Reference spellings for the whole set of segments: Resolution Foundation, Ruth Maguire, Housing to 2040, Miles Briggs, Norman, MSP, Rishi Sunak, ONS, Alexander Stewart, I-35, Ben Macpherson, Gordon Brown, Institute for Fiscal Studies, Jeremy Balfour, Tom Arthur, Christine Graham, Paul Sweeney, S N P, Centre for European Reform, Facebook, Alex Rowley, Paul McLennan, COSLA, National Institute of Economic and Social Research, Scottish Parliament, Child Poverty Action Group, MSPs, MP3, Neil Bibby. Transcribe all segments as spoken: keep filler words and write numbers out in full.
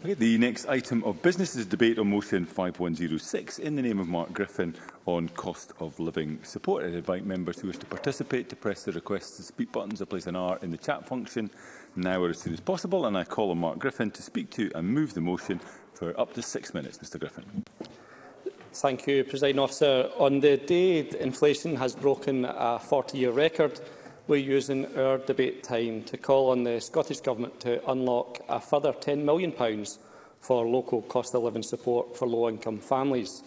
Okay, the next item of business is debate on motion five one zero six in the name of Mark Griffin on cost of living support. I invite members who wish to participate to press the request to speak buttons or place an R in the chat function now or as soon as possible. And I call on Mark Griffin to speak to and move the motion for up to six minutes. Mister Griffin. Thank you, Presiding Officer. On the day inflation has broken a forty-year record, we're using our debate time to call on the Scottish Government to unlock a further ten million pounds for local cost of living support for low-income families.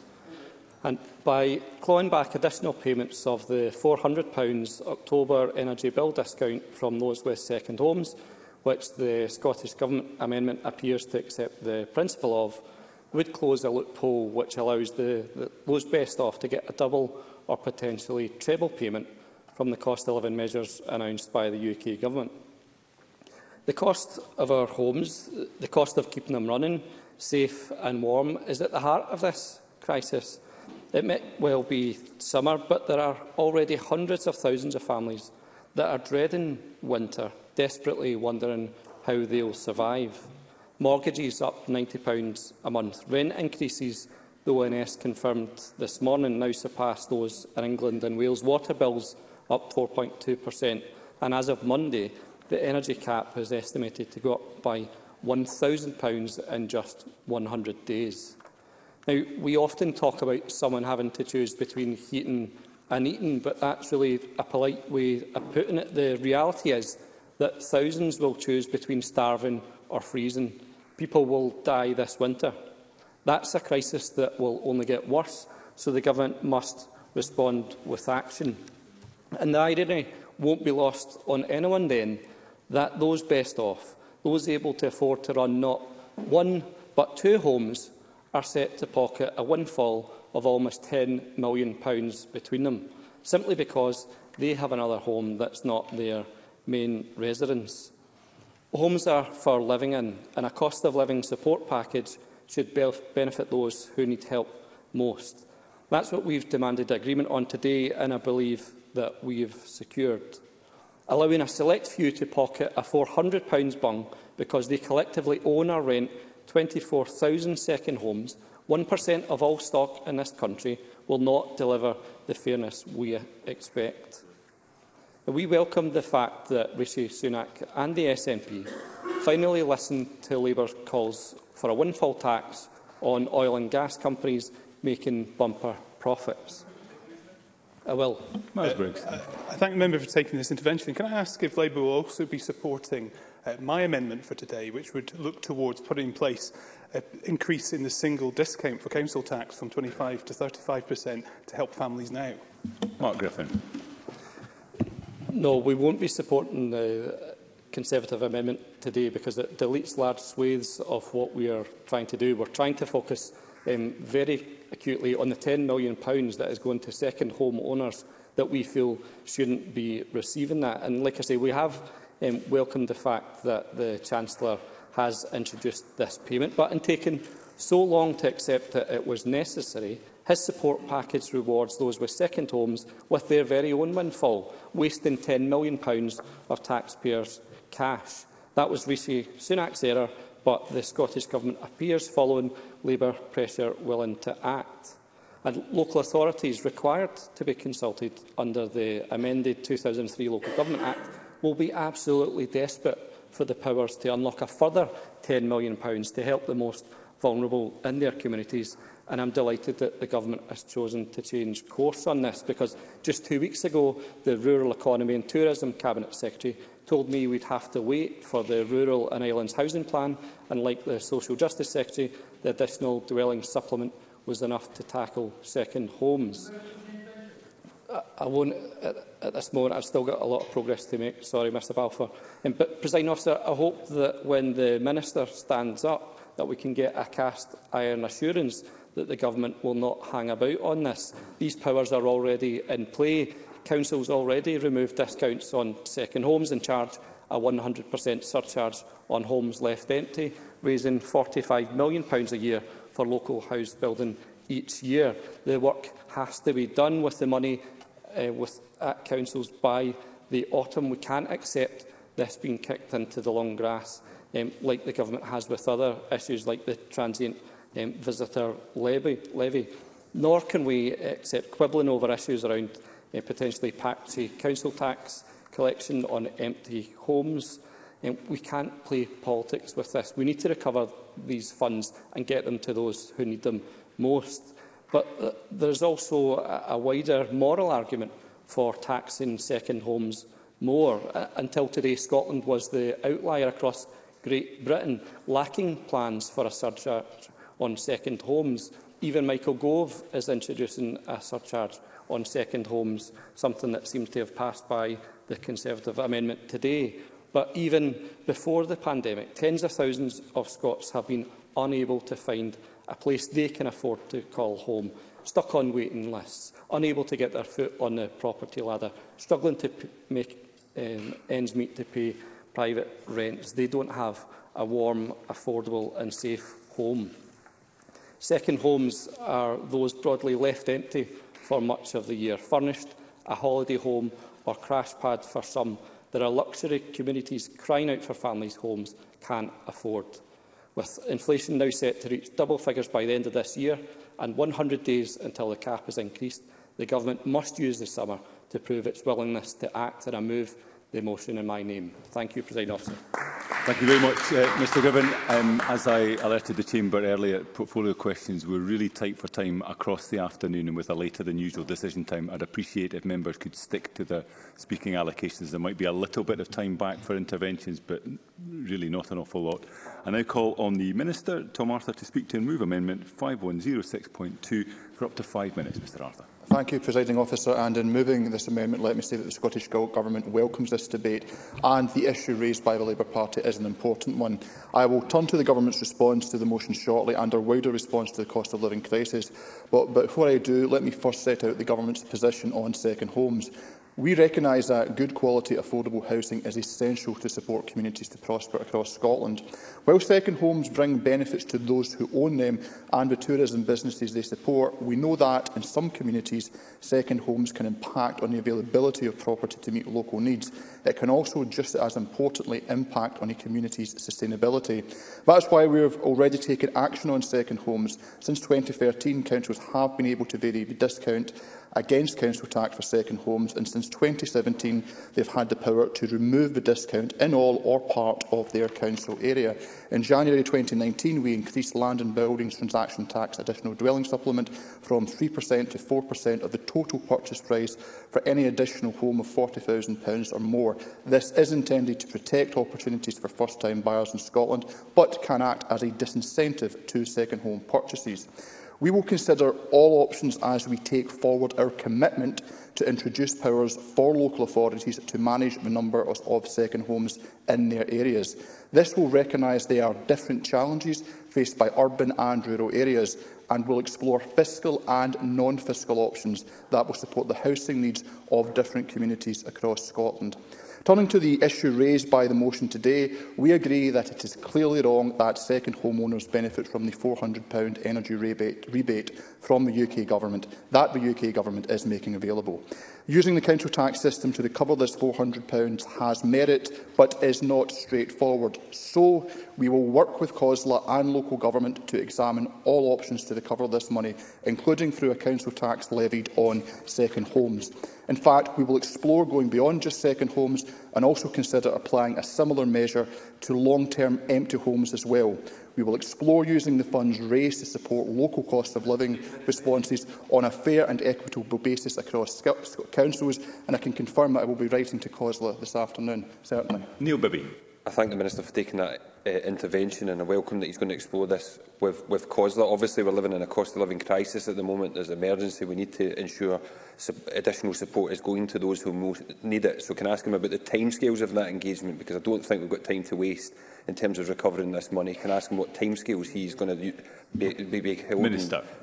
And by clawing back additional payments of the four hundred pound October energy bill discount from those with second homes, which the Scottish Government amendment appears to accept the principle of, would close a loophole which allows the, the, those best off to get a double or potentially treble payment from the cost of living measures announced by the U K Government. The cost of our homes, the cost of keeping them running, safe and warm, is at the heart of this crisis. It may well be summer, but there are already hundreds of thousands of families that are dreading winter, desperately wondering how they'll survive. Mortgages up ninety pounds a month. Rent increases, the O N S confirmed this morning, now surpass those in England and Wales. Water bills up four point two per cent, and as of Monday, the energy cap is estimated to go up by one thousand pounds in just one hundred days. Now, we often talk about someone having to choose between heating and eating, but that's really a polite way of putting it. The reality is that thousands will choose between starving or freezing. People will die this winter. That's a crisis that will only get worse, so the government must respond with action. And the irony won't be lost on anyone then that those best off, those able to afford to run not one but two homes, are set to pocket a windfall of almost ten million pounds between them, simply because they have another home that's not their main residence. Homes are for living in, and a cost of living support package should benefit those who need help most. That's what we've demanded agreement on today, and I believe that we've secured. Allowing a select few to pocket a four hundred pound bung because they collectively own or rent twenty-four thousand second homes, one percent of all stock in this country, will not deliver the fairness we expect. We welcome the fact that Rishi Sunak and the S N P finally listened to Labour's calls for a windfall tax on oil and gas companies making bumper profits. I will. Miles Briggs. Uh, I thank the member for taking this intervention. Can I ask if Labour will also be supporting uh, my amendment for today, which would look towards putting in place an increase in the single discount for council tax from twenty-five to thirty-five percent to help families now? Mark Griffin. No, we won't be supporting the Conservative amendment today because it deletes large swathes of what we are trying to do. We're trying to focus um, very acutely on the ten million pounds that is going to second home owners that we feel shouldn't be receiving that. And like I say, we have um, welcomed the fact that the Chancellor has introduced this payment, but in taking so long to accept that it was necessary, his support package rewards those with second homes with their very own windfall, wasting ten million pounds of taxpayers' cash. That was Rishi Sunak's error, but the Scottish Government appears, following Labour pressure, willing to act. And local authorities required to be consulted under the amended two thousand three Local Government Act will be absolutely desperate for the powers to unlock a further ten million pounds to help the most vulnerable in their communities. And I'm delighted that the Government has chosen to change course on this, because just two weeks ago, the Rural Economy and Tourism Cabinet Secretary told me we'd have to wait for the Rural and Islands Housing Plan, and like the Social Justice Secretary, the additional dwelling supplement was enough to tackle second homes. I, I won't, at, at this moment, I've still got a lot of progress to make. Sorry, Mr Balfour. Um, but, Presiding Officer, I hope that when the Minister stands up, that we can get a cast iron assurance that the Government will not hang about on this. These powers are already in play. Councils already remove discounts on second homes and charge a one hundred percent surcharge on homes left empty, raising forty-five million pounds a year for local house building each year. The work has to be done with the money uh, with, at councils by the autumn. We can't accept this being kicked into the long grass. um, like the government has with other issues like the transient um, visitor levy, levy. Nor can we accept quibbling over issues around uh, potentially patchy council tax collection on empty homes. Um, we can't play politics with this. We need to recover these funds and get them to those who need them most. But uh, there is also a, a wider moral argument for taxing second homes more. Uh, until today, Scotland was the outlier across Great Britain, lacking plans for a surcharge on second homes. Even Michael Gove is introducing a surcharge on second homes, something that seems to have passed by the Conservative amendment today. But even before the pandemic, tens of thousands of Scots have been unable to find a place they can afford to call home, stuck on waiting lists, unable to get their foot on the property ladder, struggling to make um, ends meet to pay private rents. They don't have a warm, affordable and safe home. Second homes are those broadly left empty for much of the year. Furnished, a holiday home or crash pad for some, there are luxury communities crying out for families homes can't afford. With inflation now set to reach double figures by the end of this year and one hundred days until the cap is increased, the government must use the summer to prove its willingness to act, and I move the motion in my name. Thank you, President Officer. Thank you very much, uh, Mr Griffin. Um, as I alerted the Chamber earlier, portfolio questions were really tight for time across the afternoon and with a later than usual decision time. I'd appreciate if members could stick to their speaking allocations. There might be a little bit of time back for interventions, but really not an awful lot. I now call on the Minister, Tom Arthur, to speak to and move Amendment five one zero six point two for up to five minutes, Mr Arthur. Thank you, Presiding Officer, and in moving this amendment, let me say that the Scottish Government welcomes this debate, and the issue raised by the Labour Party is an important one. I will turn to the Government's response to the motion shortly and our wider response to the cost of living crisis, but before I do, let me first set out the Government's position on second homes. We recognise that good quality affordable housing is essential to support communities to prosper across Scotland. While second homes bring benefits to those who own them and the tourism businesses they support, we know that in some communities second homes can impact on the availability of property to meet local needs. It can also, just as importantly, impact on a community's sustainability. That's why we have already taken action on second homes. Since twenty thirteen, councils have been able to vary the discount against council tax for second homes, and since twenty seventeen they have had the power to remove the discount in all or part of their council area. In January twenty nineteen, we increased land and buildings transaction tax additional dwelling supplement from three percent to four percent of the total purchase price for any additional home of forty thousand pounds or more. This is intended to protect opportunities for first-time buyers in Scotland, but can act as a disincentive to second home purchases. We will consider all options as we take forward our commitment to introduce powers for local authorities to manage the number of second homes in their areas. This will recognise there are different challenges faced by urban and rural areas, and will explore fiscal and non-fiscal options that will support the housing needs of different communities across Scotland. Turning to the issue raised by the motion today, we agree that it is clearly wrong that second homeowners benefit from the four hundred pound energy rebate, rebate from the U K Government that the U K Government is making available. Using the council tax system to recover this four hundred pounds has merit, but is not straightforward. So we will work with COSLA and local government to examine all options to recover this money, including through a council tax levied on second homes. In fact, we will explore going beyond just second homes and also consider applying a similar measure to long-term empty homes as well. We will explore using the funds raised to support local cost of living responses on a fair and equitable basis across councils, and I can confirm that I will be writing to COSLA this afternoon, certainly. Neil Bibby. I thank the Minister for taking that uh, intervention, and I welcome that he's going to explore this with, with COSLA. Obviously, we're living in a cost of living crisis at the moment. There's an emergency. We need to ensure su additional support is going to those who most need it. So can I ask him about the timescales of that engagement? Because I don't think we've got time to waste in terms of recovering this money. Can I ask him what timescales he's going to be, be, be holding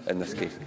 in this case?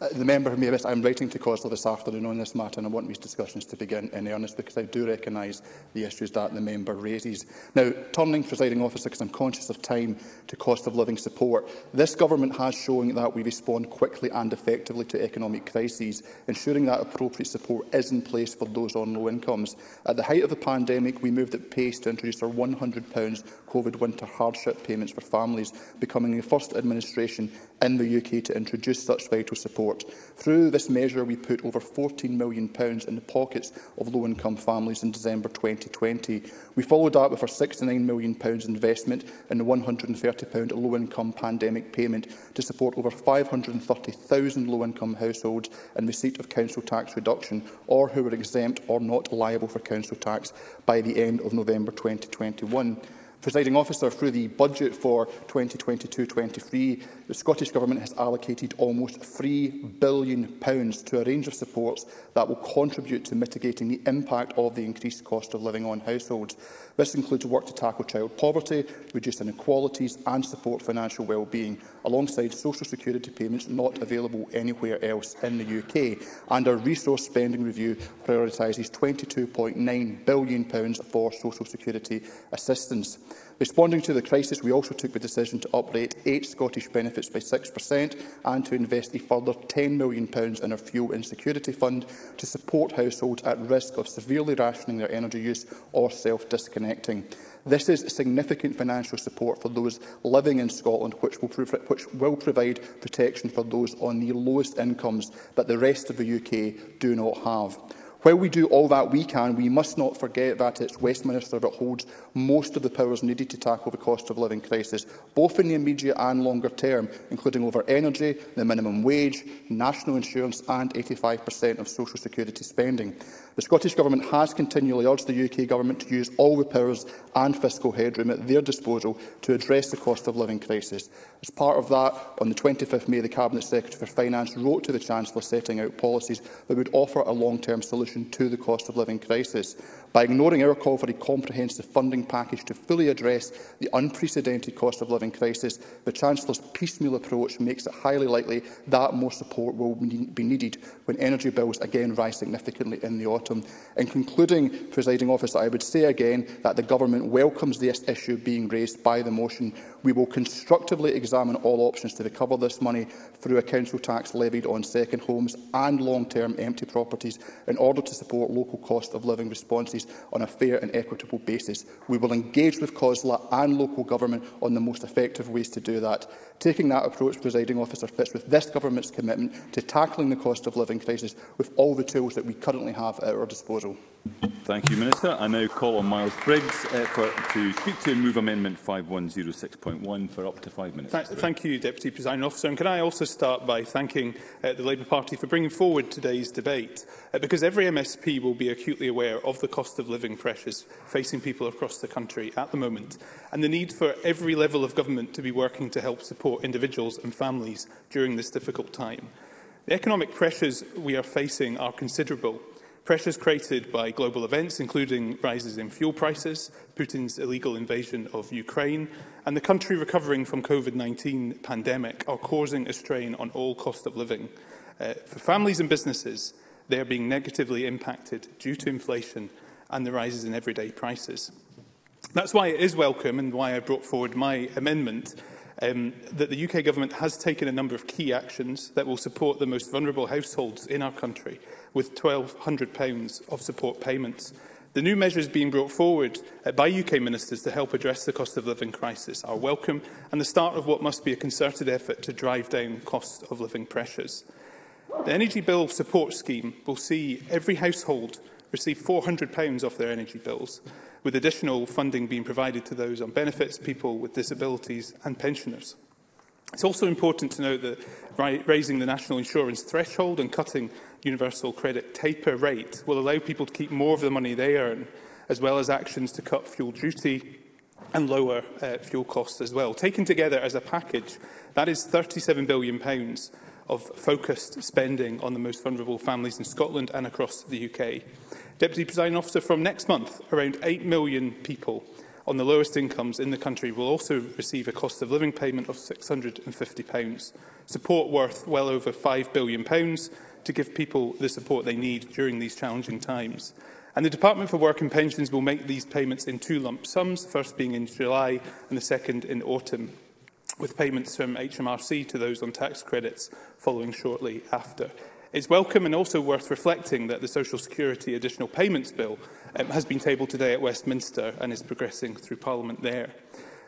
Uh, the member may miss, I'm writing to COSLA this afternoon on this matter, and I want these discussions to begin in earnest, because I do recognise the issues that the member raises. Now, turning, presiding officer, because I'm conscious of time, to cost of living support. This government has shown that we respond quickly and effectively to economic crises, ensuring that appropriate support is in place for those on low incomes. At the height of the pandemic, we moved at pace to introduce our one hundred pound COVID winter hardship payments for families, becoming the first administration in the U K to introduce such vital support. Through this measure, we put over fourteen million pounds in the pockets of low-income families in December twenty twenty. We followed that with our sixty-nine million pounds investment in the one hundred and thirty pound low-income pandemic payment to support over five hundred and thirty thousand low-income households in receipt of council tax reduction, or who were exempt or not liable for council tax by the end of November twenty twenty-one. Presiding officer, through the budget for twenty twenty-two twenty-three, the Scottish Government has allocated almost three billion pounds to a range of supports that will contribute to mitigating the impact of the increased cost of living on households. This includes work to tackle child poverty, reduce inequalities and support financial well-being, alongside social security payments not available anywhere else in the U K. And our resource spending review prioritises twenty-two point nine billion pounds for social security assistance. Responding to the crisis, we also took the decision to uprate eight Scottish benefits by six percent and to invest a further ten million pounds in our fuel insecurity fund to support households at risk of severely rationing their energy use or self-disconnecting. This is significant financial support for those living in Scotland, which will, prov which will provide protection for those on the lowest incomes that the rest of the U K do not have. While we do all that we can, we must not forget that it's Westminster that holds most of the powers needed to tackle the cost of living crisis, both in the immediate and longer term, including over energy, the minimum wage, national insurance and eighty-five percent of social security spending. The Scottish Government has continually urged the U K Government to use all the powers and fiscal headroom at their disposal to address the cost of living crisis. As part of that, on the twenty-fifth of May, the Cabinet Secretary for Finance wrote to the Chancellor setting out policies that would offer a long-term solution to the cost of living crisis. By ignoring our call for a comprehensive funding package to fully address the unprecedented cost of living crisis, the Chancellor's piecemeal approach makes it highly likely that more support will be needed when energy bills again rise significantly in the autumn. In concluding, presiding officer, I would say again that the Government welcomes this issue being raised by the motion. We will constructively examine all options to recover this money through a council tax levied on second homes and long-term empty properties in order to support local cost of living responses on a fair and equitable basis. We will engage with COSLA and local government on the most effective ways to do that. Taking that approach, presiding officer, fits with this Government's commitment to tackling the cost of living crisis with all the tools that we currently have at our disposal. Thank you, Minister. I now call on Miles Briggs uh, for, to speak to and move Amendment five one zero six point one for up to five minutes. Th thank you, Deputy Presiding Officer. And can I also start by thanking uh, the Labour Party for bringing forward today's debate, uh, because every M S P will be acutely aware of the cost of living pressures facing people across the country at the moment, and the need for every level of government to be working to help support individuals and families during this difficult time. The economic pressures we are facing are considerable. Pressures created by global events, including rises in fuel prices, Putin's illegal invasion of Ukraine, and the country recovering from the COVID nineteen pandemic, are causing a strain on all cost of living. Uh, for families and businesses, they are being negatively impacted due to inflation and the rises in everyday prices. That's why it is welcome, and why I brought forward my amendment, um, that the U K Government has taken a number of key actions that will support the most vulnerable households in our country, with one thousand two hundred pounds of support payments. The new measures being brought forward by U K ministers to help address the cost of living crisis are welcome, and the start of what must be a concerted effort to drive down cost of living pressures. The Energy Bill Support Scheme will see every household receive four hundred pounds off their energy bills, with additional funding being provided to those on benefits, people with disabilities and pensioners. It's also important to note that raising the national insurance threshold and cutting universal credit taper rate will allow people to keep more of the money they earn, as well as actions to cut fuel duty and lower uh, fuel costs as well. Taken together as a package, that is thirty-seven billion pounds of focused spending on the most vulnerable families in Scotland and across the U K. Deputy Presiding Officer, from next month, around eight million people on the lowest incomes in the country will also receive a cost of living payment of six hundred and fifty pounds. Support worth well over five billion pounds to give people the support they need during these challenging times. And the Department for Work and Pensions will make these payments in two lump sums, the first being in July and the second in autumn, with payments from H M R C to those on tax credits following shortly after. It's welcome and also worth reflecting that the Social Security Additional Payments Bill um, has been tabled today at Westminster and is progressing through Parliament there.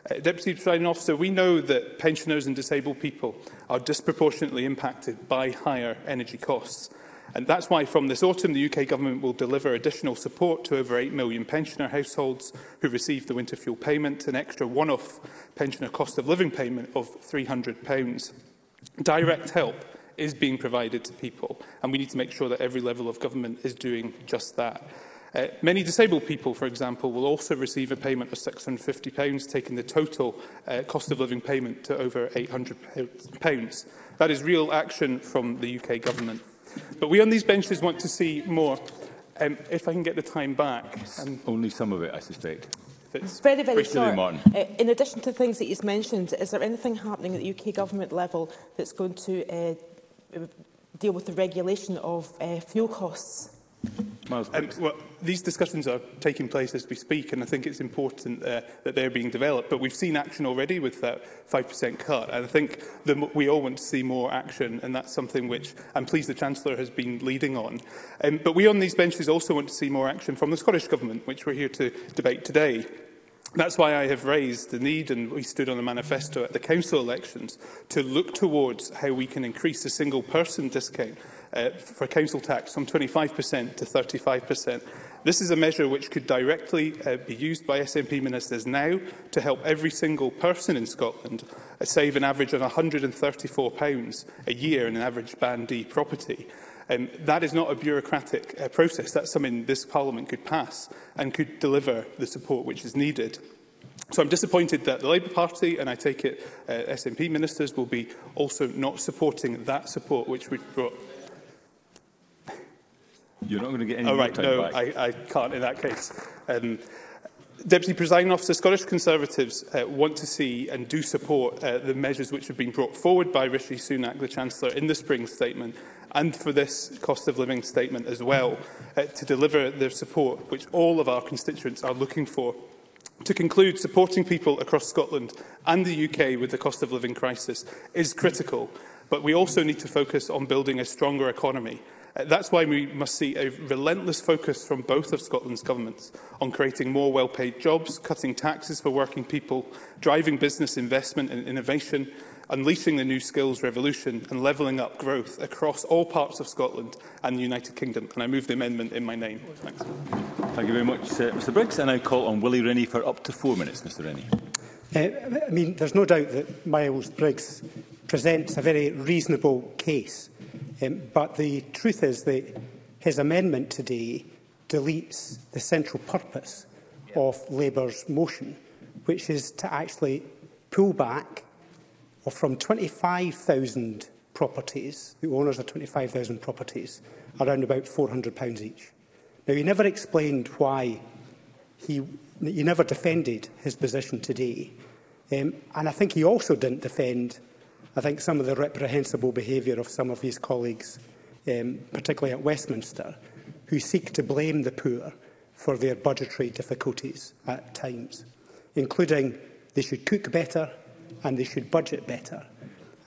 Uh, Deputy Presiding Officer, we know that pensioners and disabled people are disproportionately impacted by higher energy costs. And that's why from this autumn the U K Government will deliver additional support to over eight million pensioner households who received the winter fuel payment, an extra one-off pensioner cost of living payment of three hundred pounds. Direct help is being provided to people, and we need to make sure that every level of government is doing just that. Uh, many disabled people, for example, will also receive a payment of six hundred and fifty pounds, taking the total uh, cost of living payment to over eight hundred pounds. That is real action from the U K Government. But we on these benches want to see more. Um, if I can get the time back. Um, Only some of it, I suspect. Very, very short. Uh, in addition to the things that he's mentioned, is there anything happening at the U K Government level that's going to uh, deal with the regulation of uh, fuel costs? Miles Briggs. Um, well, these discussions are taking place as we speak, and I think it's important uh, that they're being developed. But we've seen action already with that five percent cut, and I think the, we all want to see more action, and that's something which I'm pleased the Chancellor has been leading on. Um, but we on these benches also want to see more action from the Scottish Government, which we're here to debate today. That's why I have raised the need, and we stood on a manifesto at the council elections, to look towards how we can increase the single person discount uh, for council tax from twenty-five percent to thirty-five percent. This is a measure which could directly uh, be used by S N P ministers now to help every single person in Scotland uh, save an average of one hundred and thirty-four pounds a year in an average Band D property. Um, that is not a bureaucratic uh, process. That's something this Parliament could pass and could deliver the support which is needed. So I'm disappointed that the Labour Party, and I take it uh, S N P ministers, will be also not supporting that support which we brought. You're not going to get any oh, right, time no, back. I, I can't in that case. Um, Deputy Presiding Officer, Scottish Conservatives uh, want to see and do support uh, the measures which have been brought forward by Rishi Sunak, the Chancellor, in the spring statement, and for this cost of living statement as well, uh, to deliver the support which all of our constituents are looking for. To conclude, supporting people across Scotland and the U K with the cost of living crisis is critical, but we also need to focus on building a stronger economy. Uh, that's why we must see a relentless focus from both of Scotland's governments on creating more well-paid jobs, cutting taxes for working people, driving business investment and innovation, unleashing the new skills revolution and levelling up growth across all parts of Scotland and the United Kingdom. And I move the amendment in my name. Thanks. Thank you very much, uh, Mr Briggs. And I call on Willie Rennie for up to four minutes, Mr Rennie. Uh, I mean, there's no doubt that Miles Briggs presents a very reasonable case. Um, but the truth is that his amendment today deletes the central purpose of Labour's motion, which is to actually pull back from twenty-five thousand properties, the owners of twenty-five thousand properties, around about four hundred pounds each. Now, he never explained why he, he never defended his position today. Um, and I think he also didn't defend I think some of the reprehensible behaviour of some of his colleagues, um, particularly at Westminster, who seek to blame the poor for their budgetary difficulties at times, including they should cook better and they should budget better.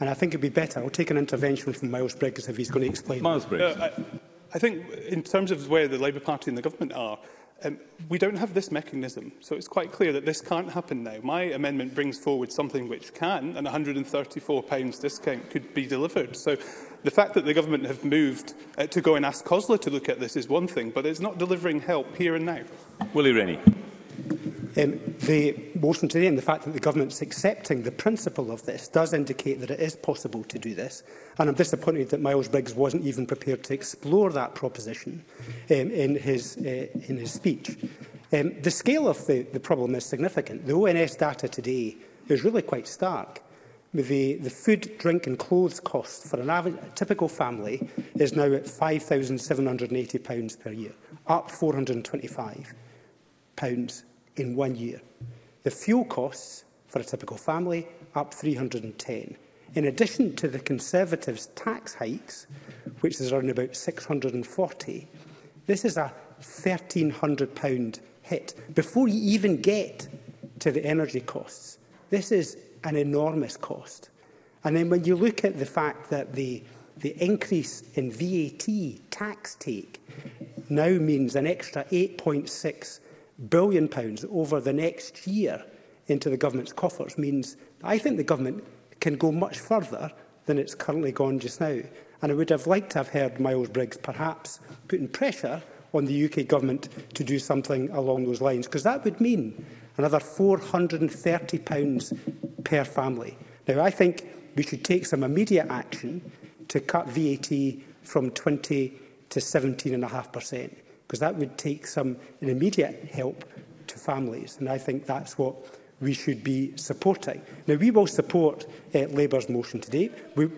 And I think it would be better. I'll take an intervention from Miles Briggs if he's going to explain. Miles Briggs. Uh, I, I think in terms of where the Labour Party and the government are, Um, we don't have this mechanism, so it's quite clear that this can't happen now. My amendment brings forward something which can, and one hundred and thirty-four pounds discount could be delivered. So the fact that the government have moved uh, to go and ask COSLA to look at this is one thing, but it's not delivering help here and now. Willie Rennie. Um, the motion today and the fact that the government's accepting the principle of this does indicate that it is possible to do this. And I'm disappointed that Miles Briggs wasn't even prepared to explore that proposition um, in, his, uh, in his speech. Um, the scale of the, the problem is significant. The O N S data today is really quite stark. The, the food, drink and clothes cost for an average, a typical family is now at five thousand seven hundred and eighty pounds per year, up four hundred and twenty-five pounds in one year. the fuel costs for a typical family up three hundred and ten pounds. In addition to the Conservatives' tax hikes, which is around about six hundred and forty pounds, this is a one thousand three hundred pound hit. Before you even get to the energy costs, this is an enormous cost. And then when you look at the fact that the, the increase in V A T tax take now means an extra eight point six billion pounds over the next year into the government's coffers, means I think the government can go much further than it's currently gone just now. And I would have liked to have heard Miles Briggs perhaps putting pressure on the U K government to do something along those lines, because that would mean another four hundred and thirty pounds per family. Now, I think we should take some immediate action to cut V A T from twenty to seventeen point five percent, because that would take some an immediate help to families, and I think that's what we should be supporting. Now, we will support uh, Labour's motion today. We,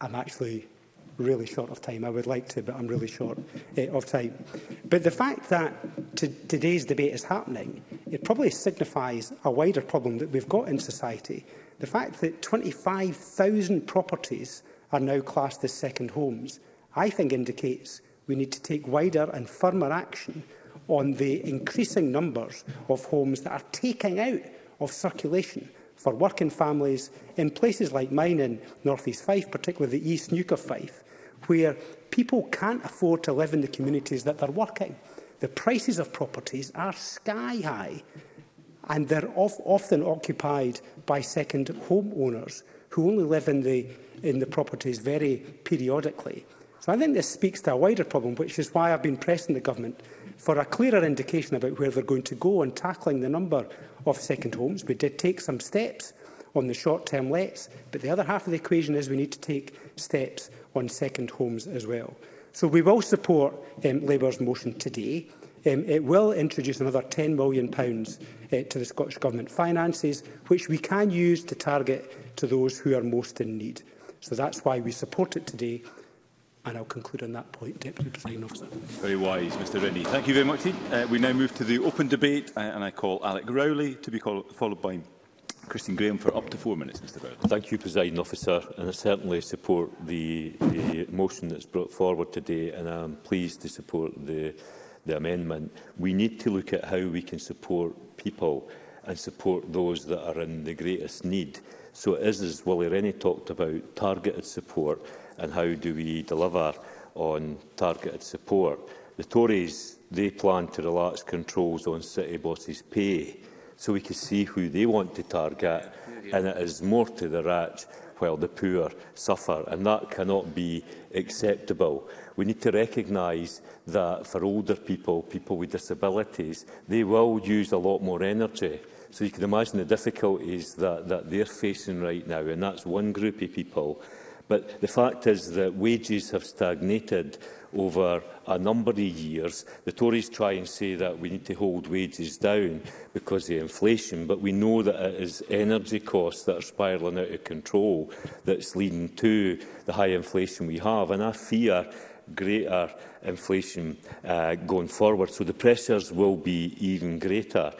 I'm actually really short of time. I would like to, but I'm really short uh, of time. But the fact that today's debate is happening, it probably signifies a wider problem that we've got in society. The fact that twenty-five thousand properties are now classed as second homes, I think indicates we need to take wider and firmer action on the increasing numbers of homes that are taken out of circulation for working families in places like mine in North East Fife, particularly the East Nuka Fife, where people can't afford to live in the communities that they're working. The prices of properties are sky high, and they're of, often occupied by second homeowners who only live in the, in the properties very periodically. So I think this speaks to a wider problem, which is why I've been pressing the government for a clearer indication about where they're going to go on tackling the number of second homes. We did take some steps on the short-term lets, but the other half of the equation is we need to take steps on second homes as well. So we will support um, Labour's motion today. Um, it will introduce another ten million pounds uh, to the Scottish Government finances, which we can use to target to those who are most in need. So that's why we support it today. And I'll conclude on that point, Deputy Presiding Officer. Very wise, Mr Rennie. Thank you very much. Uh, we now move to the open debate, uh, and I call Alex Rowley to be call followed by Christine Graham for up to four minutes, Mr Rowley. Thank you, Presiding Officer, and I certainly support the, the motion that's brought forward today, and I'm pleased to support the, the amendment. We need to look at how we can support people and support those that are in the greatest need. So it is, as Willie Rennie talked about, targeted support, and how do we deliver on targeted support. The Tories, they plan to relax controls on city bosses' pay, so we can see who they want to target, and it is more to the rich while the poor suffer, and that cannot be acceptable. We need to recognise that for older people, people with disabilities, they will use a lot more energy. So you can imagine the difficulties that, that they're facing right now, and that's one group of people. But the fact is that wages have stagnated over a number of years. The Tories try and say that we need to hold wages down because of inflation, but we know that it is energy costs that are spiralling out of control that's leading to the high inflation we have, and I fear greater inflation uh, going forward, so the pressures will be even greater.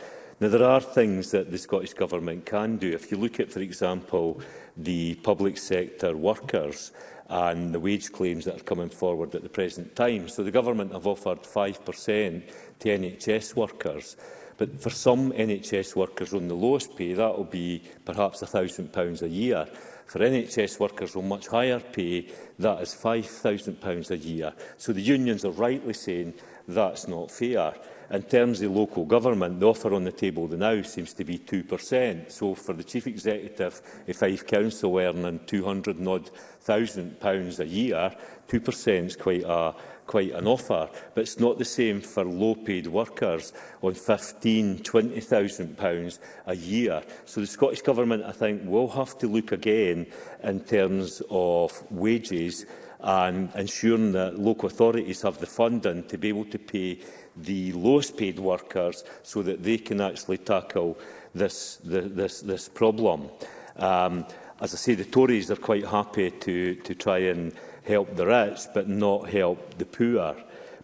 Now, there are things that the Scottish Government can do. If you look at, for example, the public sector workers and the wage claims that are coming forward at the present time. So the Government have offered five percent to N H S workers, but for some N H S workers on the lowest pay, that will be perhaps one thousand pounds a year. For N H S workers on much higher pay, that is five thousand pounds a year. So the unions are rightly saying that's not fair. In terms of local government, the offer on the table now seems to be two percent. So for the chief executive, a Fife council earning two hundred and odd thousand pounds a year, two percent is quite, a, quite an offer. But it's not the same for low-paid workers on fifteen thousand, twenty thousand pounds a year. So the Scottish Government, I think, will have to look again in terms of wages and ensuring that local authorities have the funding to be able to pay the lowest paid workers so that they can actually tackle this, this, this problem. Um, as I say, the Tories are quite happy to, to try and help the rich but not help the poor.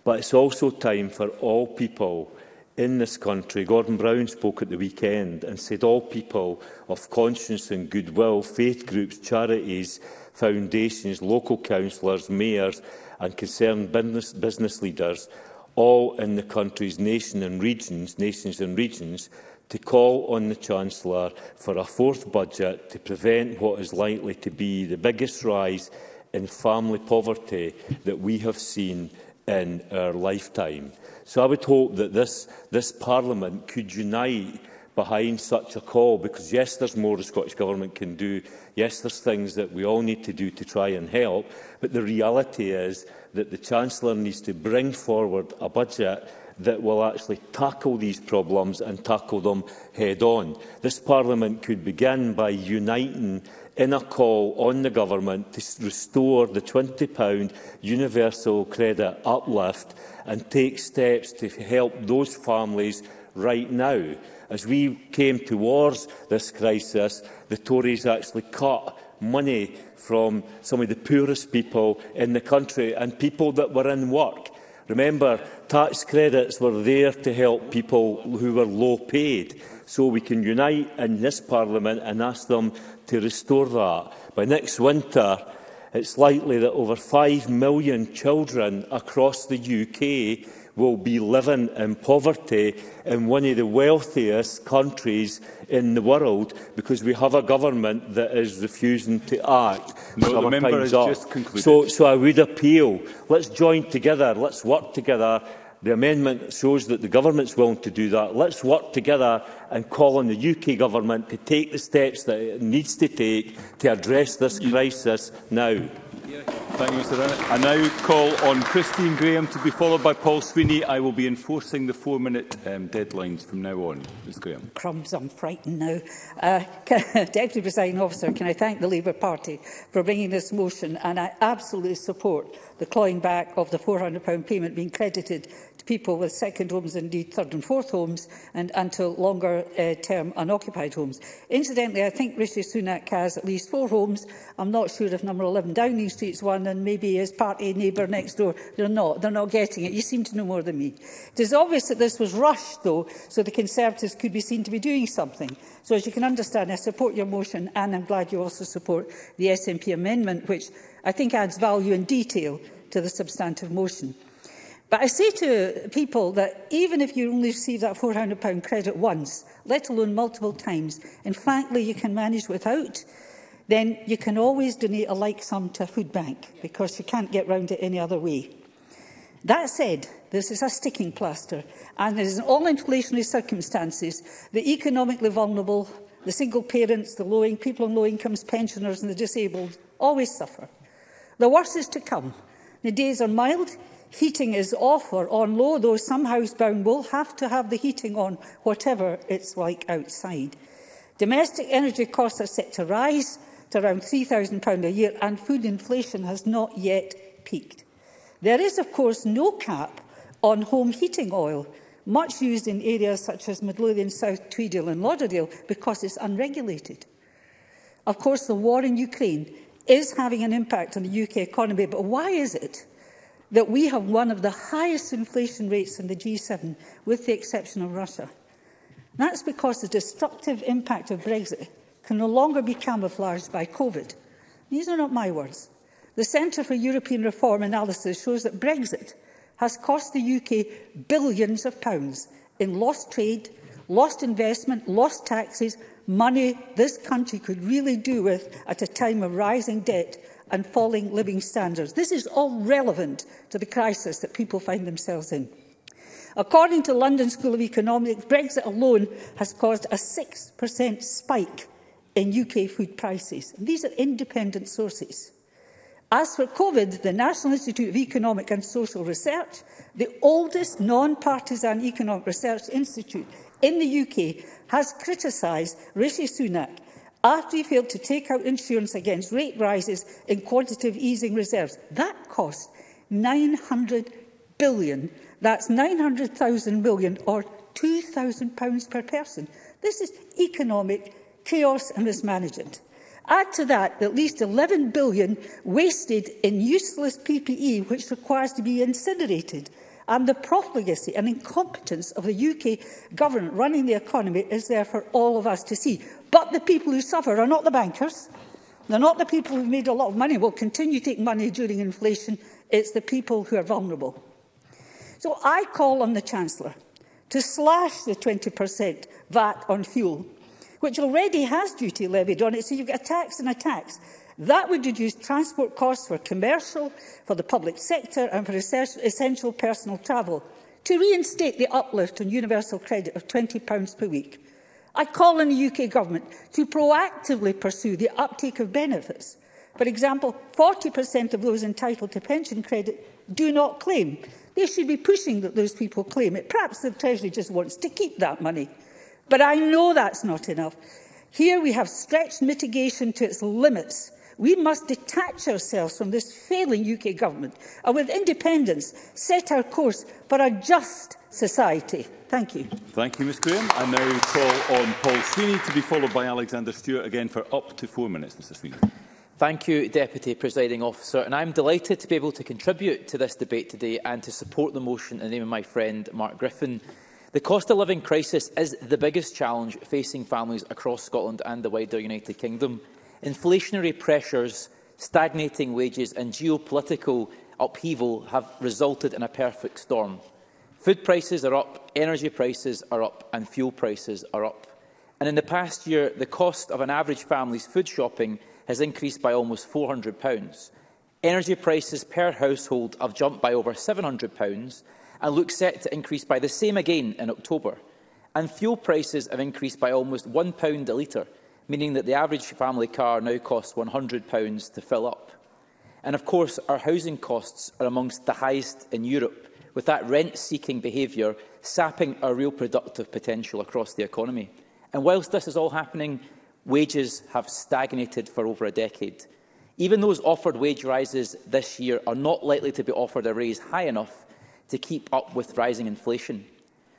But it's also time for all people in this country. Gordon Brown spoke at the weekend and said all people of conscience and goodwill, faith groups, charities, foundations, local councillors, mayors and concerned business, business leaders, all in the country's nation and regions, nations and regions, to call on the Chancellor for a fourth budget to prevent what is likely to be the biggest rise in family poverty that we have seen in our lifetime. So I would hope that this, this Parliament could unite behind such a call, because yes, there's more the Scottish Government can do, yes, there's things that we all need to do to try and help, but the reality is that the Chancellor needs to bring forward a budget that will actually tackle these problems and tackle them head-on. This Parliament could begin by uniting in a call on the Government to restore the twenty pound universal credit uplift and take steps to help those families right now. As we came towards this crisis, the Tories actually cut money from some of the poorest people in the country and people that were in work. Remember, tax credits were there to help people who were low paid, so we can unite in this Parliament and ask them to restore that. By next winter, it's likely that over five million children across the U K will be living in poverty in one of the wealthiest countries in the world, because we have a government that is refusing to act. No, the member has just concluded. So, so I would appeal, let's join together, let's work together. The amendment shows that the government's willing to do that. Let's work together and call on the U K government to take the steps that it needs to take to address this crisis now. Thank you, Mister Rennie. I now call on Christine Graham to be followed by Paul Sweeney. I will be enforcing the four-minute um, deadlines from now on. Miz Graham. Crumbs, I'm frightened now. Uh, can, Deputy Presiding Officer, can I thank the Labour Party for bringing this motion, and I absolutely support the clawing back of the four hundred pound payment being credited to people with second homes, indeed third and fourth homes, and until longer-term uh, unoccupied homes. Incidentally, I think Rishi Sunak has at least four homes. I'm not sure if number eleven Downing Street's one, and maybe his party neighbour next door. They're not. They're not getting it. You seem to know more than me. It is obvious that this was rushed, though, so the Conservatives could be seen to be doing something. So, as you can understand, I support your motion, and I'm glad you also support the S N P amendment, which I think adds value and detail to the substantive motion. But I say to people that even if you only receive that four hundred pound credit once, let alone multiple times, and frankly you can manage without, then you can always donate a like sum to a food bank, because you can't get round it any other way. That said, this is a sticking plaster, and it is in all inflationary circumstances, the economically vulnerable, the single parents, the low, people on low incomes, pensioners and the disabled always suffer. The worst is to come. The days are mild, heating is off or on low, though some housebound will have to have the heating on, whatever it's like outside. Domestic energy costs are set to rise to around three thousand pounds a year, and food inflation has not yet peaked. There is, of course, no cap on home heating oil, much used in areas such as Midlothian, South Tweeddale and Lauderdale, because it's unregulated. Of course, the war in Ukraine is having an impact on the U K economy, but why is it that we have one of the highest inflation rates in the G seven, with the exception of Russia? That's because the destructive impact of Brexit can no longer be camouflaged by COVID. These are not my words. The Centre for European Reform analysis shows that Brexit has cost the U K billions of pounds in lost trade, lost investment, lost taxes, money this country could really do with at a time of rising debt and falling living standards. This is all relevant to the crisis that people find themselves in. According to the London School of Economics, Brexit alone has caused a six percent spike in U K food prices. And these are independent sources. As for COVID, the National Institute of Economic and Social Research, the oldest non-partisan economic research institute in the U K, has criticised Rishi Sunak after he failed to take out insurance against rate rises in quantitative easing reserves. That cost nine hundred billion pounds. That's nine hundred thousand million pounds, or two thousand pounds per person. This is economic chaos and mismanagement. Add to that at least eleven billion pounds wasted in useless P P E, which requires to be incinerated, and the profligacy and incompetence of the U K government running the economy is there for all of us to see. But the people who suffer are not the bankers. They're not the people who've made a lot of money and will continue to take money during inflation. It's the people who are vulnerable. So I call on the Chancellor to slash the twenty percent V A T on fuel, which already has duty levied on it, so you've got a tax and a tax. That would reduce transport costs for commercial, for the public sector and for essential personal travel. To reinstate the uplift on universal credit of twenty pounds per week. I call on the U K Government to proactively pursue the uptake of benefits. For example, forty percent of those entitled to pension credit do not claim. They should be pushing that those people claim it. Perhaps the Treasury just wants to keep that money. But I know that's not enough. Here we have stretched mitigation to its limits. We must detach ourselves from this failing U K government and, with independence, set our course for a just society. Thank you. Thank you, Miz Graham. I now call on Paul Sweeney to be followed by Alexander Stewart again for up to four minutes, Mr Sweeney. Thank you, Deputy Presiding Officer, and I am delighted to be able to contribute to this debate today and to support the motion in the name of my friend Mark Griffin. The cost of living crisis is the biggest challenge facing families across Scotland and the wider United Kingdom. Inflationary pressures, stagnating wages and geopolitical upheaval have resulted in a perfect storm. Food prices are up, energy prices are up and fuel prices are up. And in the past year, the cost of an average family's food shopping has increased by almost four hundred pounds. Energy prices per household have jumped by over seven hundred pounds and look set to increase by the same again in October. And fuel prices have increased by almost one pound a litre, meaning that the average family car now costs one hundred pounds to fill up. And of course, our housing costs are amongst the highest in Europe, with that rent-seeking behaviour sapping our real productive potential across the economy. And whilst this is all happening, wages have stagnated for over a decade. Even those offered wage rises this year are not likely to be offered a raise high enough to keep up with rising inflation.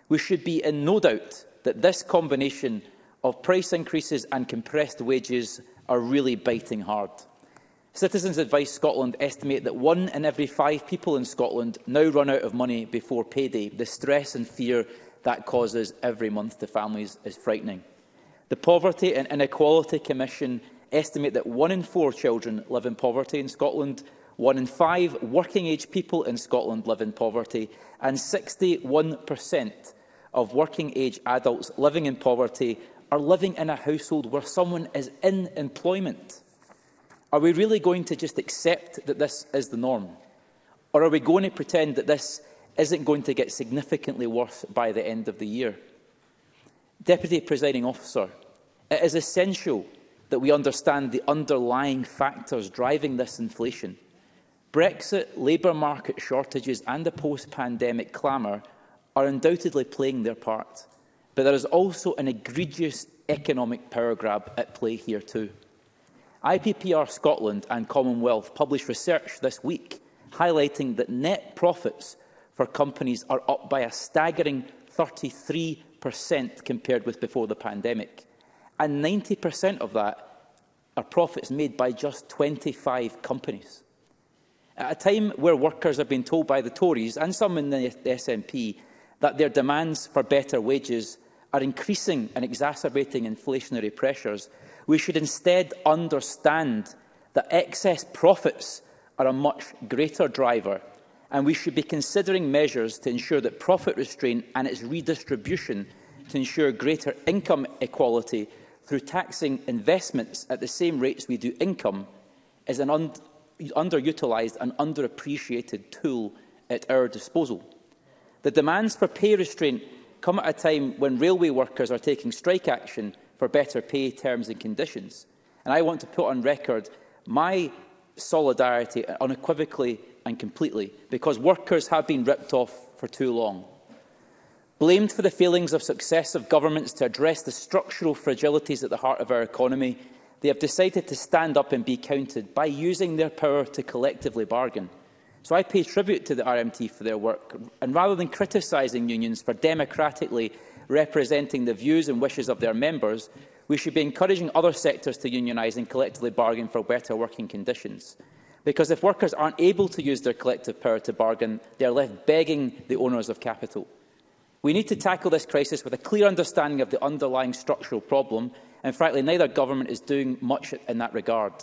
We should be in no doubt that this combination of price increases and compressed wages are really biting hard. Citizens Advice Scotland estimate that one in every five people in Scotland now run out of money before payday. The stress and fear that causes every month to families is frightening. The Poverty and Inequality Commission estimate that one in four children live in poverty in Scotland, one in five working-age people in Scotland live in poverty, and sixty-one percent of working-age adults living in poverty are living in a household where someone is in employment. Are we really going to just accept that this is the norm? Or are we going to pretend that this isn't going to get significantly worse by the end of the year? Deputy Presiding Officer, it is essential that we understand the underlying factors driving this inflation. Brexit, labour market shortages and the post-pandemic clamour are undoubtedly playing their part. But there is also an egregious economic power grab at play here too. I P P R Scotland and Commonwealth published research this week highlighting that net profits for companies are up by a staggering thirty-three percent compared with before the pandemic. And ninety percent of that are profits made by just twenty-five companies. At a time where workers have been told by the Tories and some in the S N P that their demands for better wages are increasing and exacerbating inflationary pressures, we should instead understand that excess profits are a much greater driver, and we should be considering measures to ensure that profit restraint and its redistribution to ensure greater income equality through taxing investments at the same rates we do income is an un- underutilised and underappreciated tool at our disposal. The demands for pay restraint come at a time when railway workers are taking strike action for better pay, terms and conditions. And I want to put on record my solidarity unequivocally and completely, because workers have been ripped off for too long. Blamed for the failings of successive governments to address the structural fragilities at the heart of our economy, they have decided to stand up and be counted by using their power to collectively bargain. So I pay tribute to the R M T for their work, and rather than criticising unions for democratically representing the views and wishes of their members, we should be encouraging other sectors to unionise and collectively bargain for better working conditions. because if workers aren't able to use their collective power to bargain, they are left begging the owners of capital. We need to tackle this crisis with a clear understanding of the underlying structural problem, and frankly, neither government is doing much in that regard.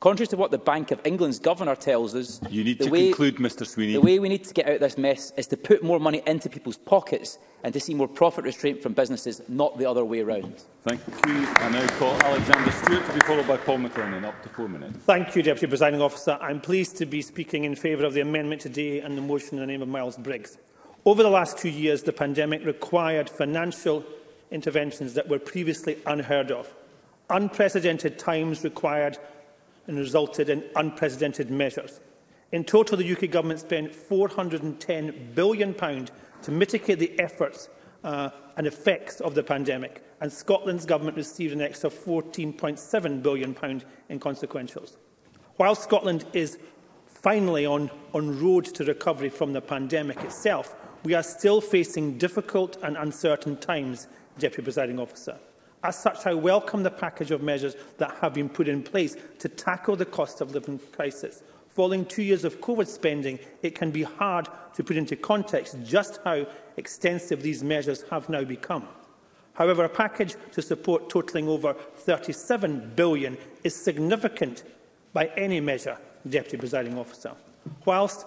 Contrary to what the Bank of England's governor tells us, you need the, to way, conclude, Mister Sweeney. the way we need to get out of this mess is to put more money into people's pockets and to see more profit restraint from businesses, not the other way around. Thank you. I now call Alexander Stewart to be followed by Paul McLennan. Up to four minutes. Thank you, Deputy Presiding Officer. I am pleased to be speaking in favour of the amendment today and the motion in the name of Miles Briggs. Over the last two years, the pandemic required financial interventions that were previously unheard of. Unprecedented times required and resulted in unprecedented measures. In total, the U K Government spent four hundred and ten billion pounds to mitigate the efforts uh, and effects of the pandemic, and Scotland's Government received an extra fourteen point seven billion pounds in consequentials. While Scotland is finally on, on road to recovery from the pandemic itself, we are still facing difficult and uncertain times, Deputy Presiding Officer. As such, I welcome the package of measures that have been put in place to tackle the cost of living crisis. Following two years of COVID spending, it can be hard to put into context just how extensive these measures have now become. However, a package to support totalling over thirty-seven billion pounds is significant by any measure, Deputy Presiding Officer. Whilst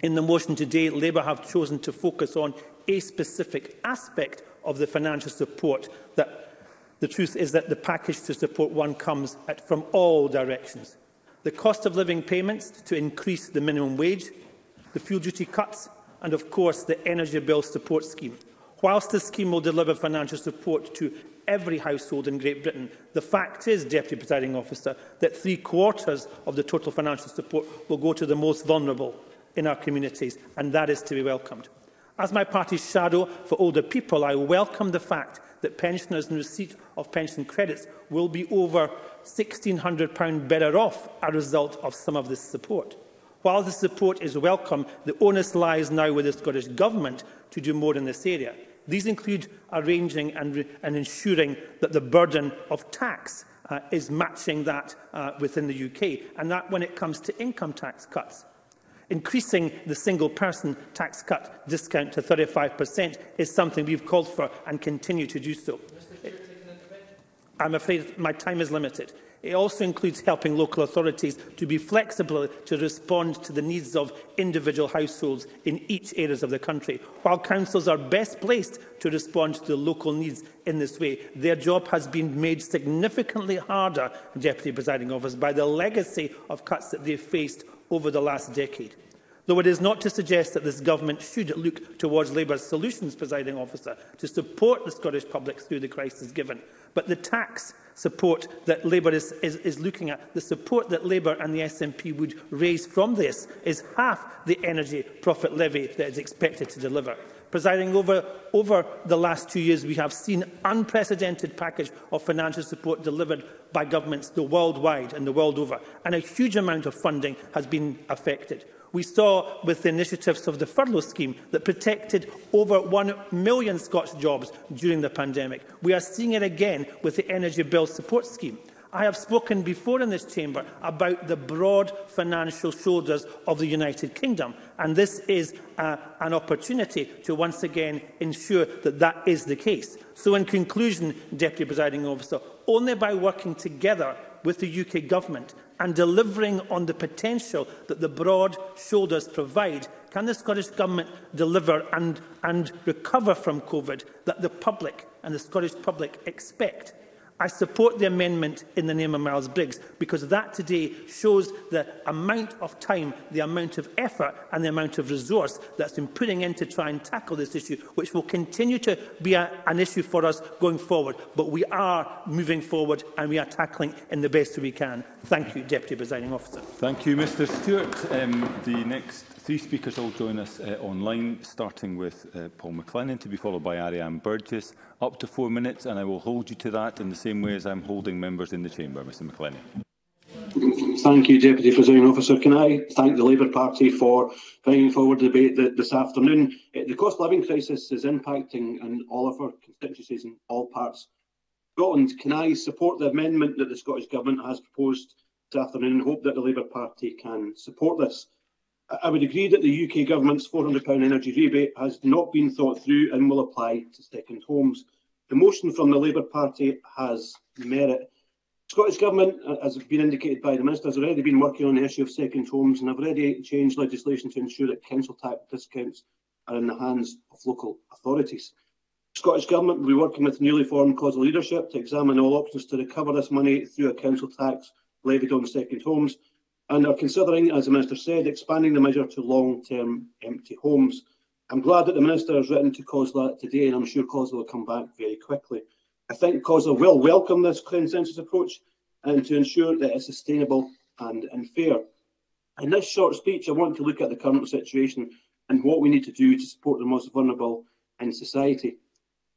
in the motion today, Labour have chosen to focus on a specific aspect of the financial support, that the truth is that the package to support one comes at, from all directions. The cost of living payments to increase the minimum wage, the fuel duty cuts and, of course, the energy bill support scheme. Whilst this scheme will deliver financial support to every household in Great Britain, the fact is, Deputy Presiding Officer, that three quarters of the total financial support will go to the most vulnerable in our communities, and that is to be welcomed. As my party's shadow for older people, I welcome the fact that pensioners in receipt of pension credits will be over one thousand six hundred pounds better off as a result of some of this support. While this support is welcome, the onus lies now with the Scottish Government to do more in this area. These include arranging and, re and ensuring that the burden of tax uh, is matching that uh, within the U K, and that when it comes to income tax cuts. Increasing the single-person tax cut discount to thirty-five percent is something we've called for and continue to do so. It, I'm afraid my time is limited. It also includes helping local authorities to be flexible to respond to the needs of individual households in each areas of the country. While councils are best placed to respond to the local needs in this way, their job has been made significantly harder, Deputy Presiding Officer, by the legacy of cuts that they've faced over the last decade. Though it is not to suggest that this Government should look towards Labour's solutions, Presiding Officer, to support the Scottish public through the crisis given, but the tax support that Labour is, is, is looking at, the support that Labour and the S N P would raise from this is half the energy profit levy that is expected to deliver. Presiding over, over the last two years, we have seen unprecedented package of financial support delivered by governments the worldwide and the world over, and a huge amount of funding has been affected. We saw with the initiatives of the furlough scheme that protected over one million Scots jobs during the pandemic. We are seeing it again with the energy bill support scheme. I have spoken before in this chamber about the broad financial shoulders of the United Kingdom, and this is uh, an opportunity to once again ensure that that is the case. So in conclusion, Deputy Presiding Officer, only by working together with the U K Government and delivering on the potential that the broad shoulders provide, can the Scottish Government deliver and, and recover from COVID that the public and the Scottish public expect. I support the amendment in the name of Miles Briggs, because that today shows the amount of time, the amount of effort and the amount of resource that's been putting in to try and tackle this issue, which will continue to be a, an issue for us going forward. But we are moving forward and we are tackling it in the best way we can. Thank you, Deputy Presiding Officer. Thank you, Mr Stewart. Um, the next three speakers will join us uh, online, starting with uh, Paul McLennan, to be followed by Ariane Burgess. Up to four minutes, and I will hold you to that in the same way as I'm holding members in the chamber. Mr McLennan. Thank you, Deputy Presiding Officer. Can I thank the Labour Party for bringing forward the debate this afternoon? The cost of living crisis is impacting on all of our constituencies in all parts of Scotland. Can I support the amendment that the Scottish Government has proposed this afternoon and hope that the Labour Party can support this. I would agree that the U K Government's four hundred pound energy rebate has not been thought through and will apply to second homes. The motion from the Labour Party has merit. The Scottish Government, as has been indicated by the Minister, has already been working on the issue of second homes and have already changed legislation to ensure that council tax discounts are in the hands of local authorities. The Scottish Government will be working with newly formed COSLA leadership to examine all options to recover this money through a council tax levied on second homes, and are considering, as the Minister said, expanding the measure to long-term empty homes. I'm glad that the Minister has written to COSLA today, and I'm sure COSLA will come back very quickly. I think COSLA will welcome this consensus approach and to ensure that it is sustainable and, and fair. In this short speech, I want to look at the current situation and what we need to do to support the most vulnerable in society.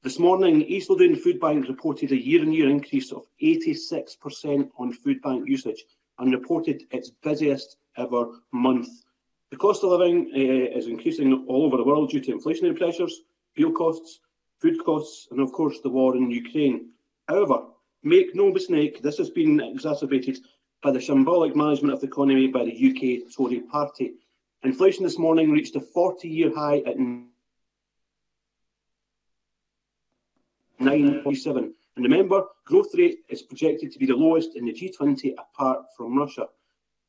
This morning, East Lothian Food Bank reported a year-on-year increase of eighty-six percent on food bank usage and reported its busiest ever month. The cost of living uh, is increasing all over the world due to inflationary pressures, fuel costs, food costs, and of course the war in Ukraine. However, make no mistake, this has been exacerbated by the shambolic management of the economy by the U K Tory party. Inflation this morning reached a forty-year high at nine point seven percent. And remember, growth rate is projected to be the lowest in the G twenty apart from Russia.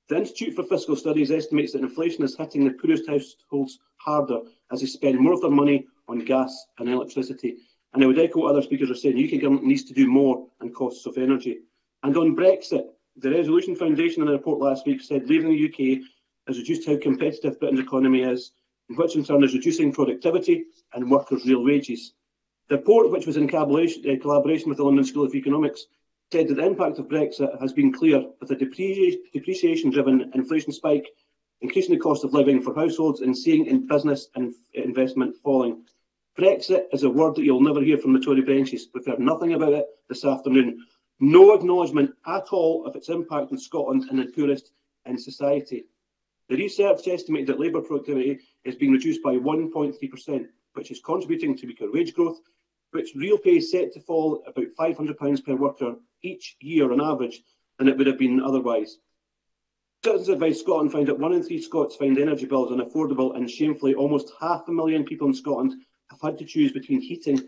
The Institute for Fiscal Studies estimates that inflation is hitting the poorest households harder as they spend more of their money on gas and electricity. And I would echo what other speakers are saying, the U K government needs to do more on costs of energy. And on Brexit, the Resolution Foundation in a report last week said leaving the U K has reduced how competitive Britain's economy is, which in turn is reducing productivity and workers' real wages. The report, which was in collaboration with the London School of Economics, said that the impact of Brexit has been clear, with a depreciation-driven inflation spike, increasing the cost of living for households and seeing in business and investment falling. Brexit is a word that you'll never hear from the Tory benches. We've heard nothing about it this afternoon. No acknowledgement at all of its impact on Scotland and the poorest in society. The research estimated that labour productivity is being reduced by one point three percent, which is contributing to weaker wage growth, which real pay is set to fall about five hundred pounds per worker each year on average than it would have been otherwise. Citizens Advice Scotland found that one in three Scots find energy bills unaffordable, and shamefully almost half a million people in Scotland have had to choose between heating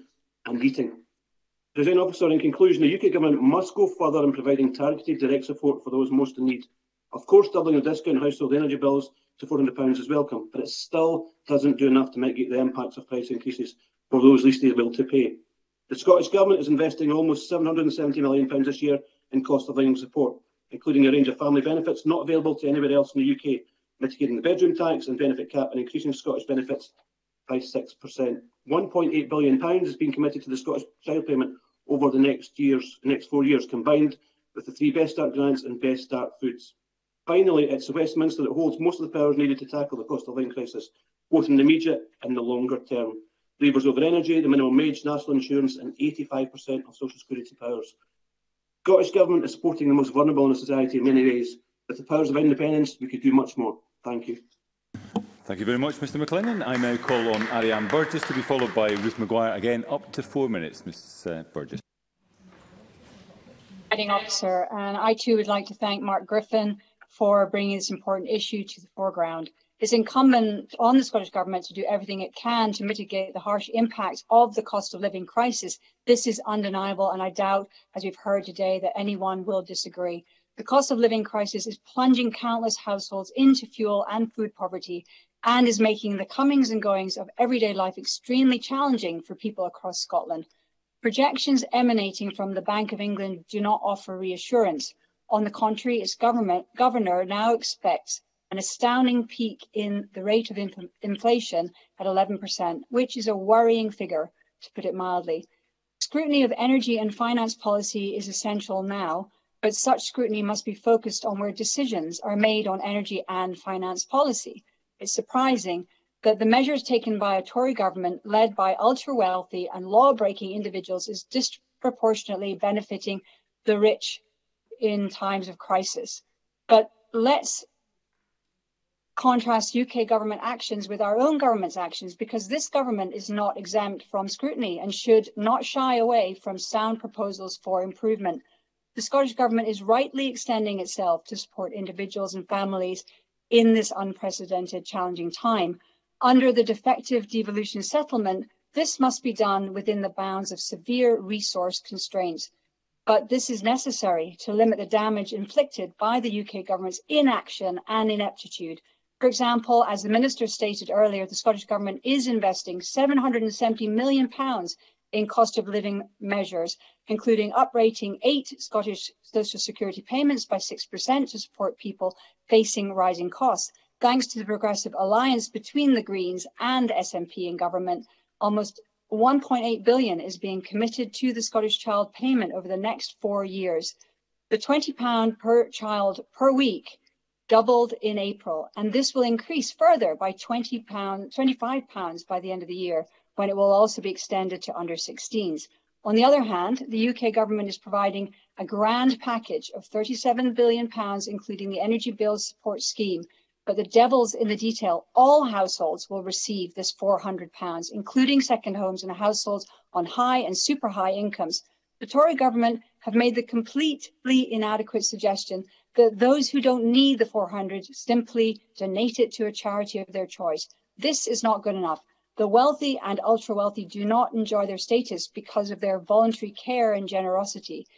and eating. Presiding Officer, in conclusion, the U K Government must go further in providing targeted direct support for those most in need. Of course, doubling the discount household energy bills to four hundred pounds is welcome, but it still doesn't do enough to mitigate the impacts of price increases for those least able to pay. The Scottish Government is investing almost seven hundred and seventy million pounds this year in cost of living support, including a range of family benefits not available to anywhere else in the U K, mitigating the bedroom tax and benefit cap and increasing Scottish benefits by six percent. one point eight billion pounds is being committed to the Scottish Child payment over the next, years, next four years, combined with the three Best Start grants and Best Start foods. Finally, it's Westminster that holds most of the powers needed to tackle the cost of living crisis, both in the immediate and the longer term. Labour's over energy, the minimum wage, national insurance and eighty-five percent of social security powers. The Scottish Government is supporting the most vulnerable in society in many ways. With the powers of independence, we could do much more. Thank you. Thank you very much, Mr McLennan. I now call on Ariane Burgess to be followed by Ruth Maguire, again up to four minutes. Ms Burgess. Officer, and I too would like to thank Mark Griffin for bringing this important issue to the foreground. It's incumbent on the Scottish Government to do everything it can to mitigate the harsh impact of the cost of living crisis. This is undeniable, and I doubt, as we've heard today, that anyone will disagree. The cost of living crisis is plunging countless households into fuel and food poverty, and is making the comings and goings of everyday life extremely challenging for people across Scotland. Projections emanating from the Bank of England do not offer reassurance. On the contrary, its government, governor now expects an astounding peak in the rate of inf inflation at eleven percent, which is a worrying figure, to put it mildly. Scrutiny of energy and finance policy is essential now, but such scrutiny must be focused on where decisions are made on energy and finance policy. It's surprising that the measures taken by a Tory government led by ultra-wealthy and law-breaking individuals is disproportionately benefiting the rich in times of crisis. But let's contrast U K government actions with our own government's actions, because this government is not exempt from scrutiny and should not shy away from sound proposals for improvement. the Scottish Government is rightly extending itself to support individuals and families in this unprecedented, challenging time. Under the defective devolution settlement, this must be done within the bounds of severe resource constraints. But this is necessary to limit the damage inflicted by the U K government's inaction and ineptitude. For example, as the Minister stated earlier, the Scottish Government is investing seven hundred and seventy million pounds in cost of living measures, including uprating eight Scottish Social Security payments by six percent to support people facing rising costs. Thanks to the progressive alliance between the Greens and S N P in government, almost one point eight billion pounds is being committed to the Scottish Child Payment over the next four years. The twenty pounds per child per week doubled in April, and this will increase further by twenty pounds, twenty-five pounds by the end of the year, when it will also be extended to under sixteens. On the other hand, the U K government is providing a grand package of thirty-seven billion pounds, including the Energy Bill Support Scheme. But the devil's in the detail. All households will receive this four hundred pounds, including second homes and households on high and super high incomes. The Tory government have made the completely inadequate suggestion that those who don't need the four hundred simply donate it to a charity of their choice. This is not good enough. The wealthy and ultra-wealthy do not enjoy their status because of their voluntary care and generosity.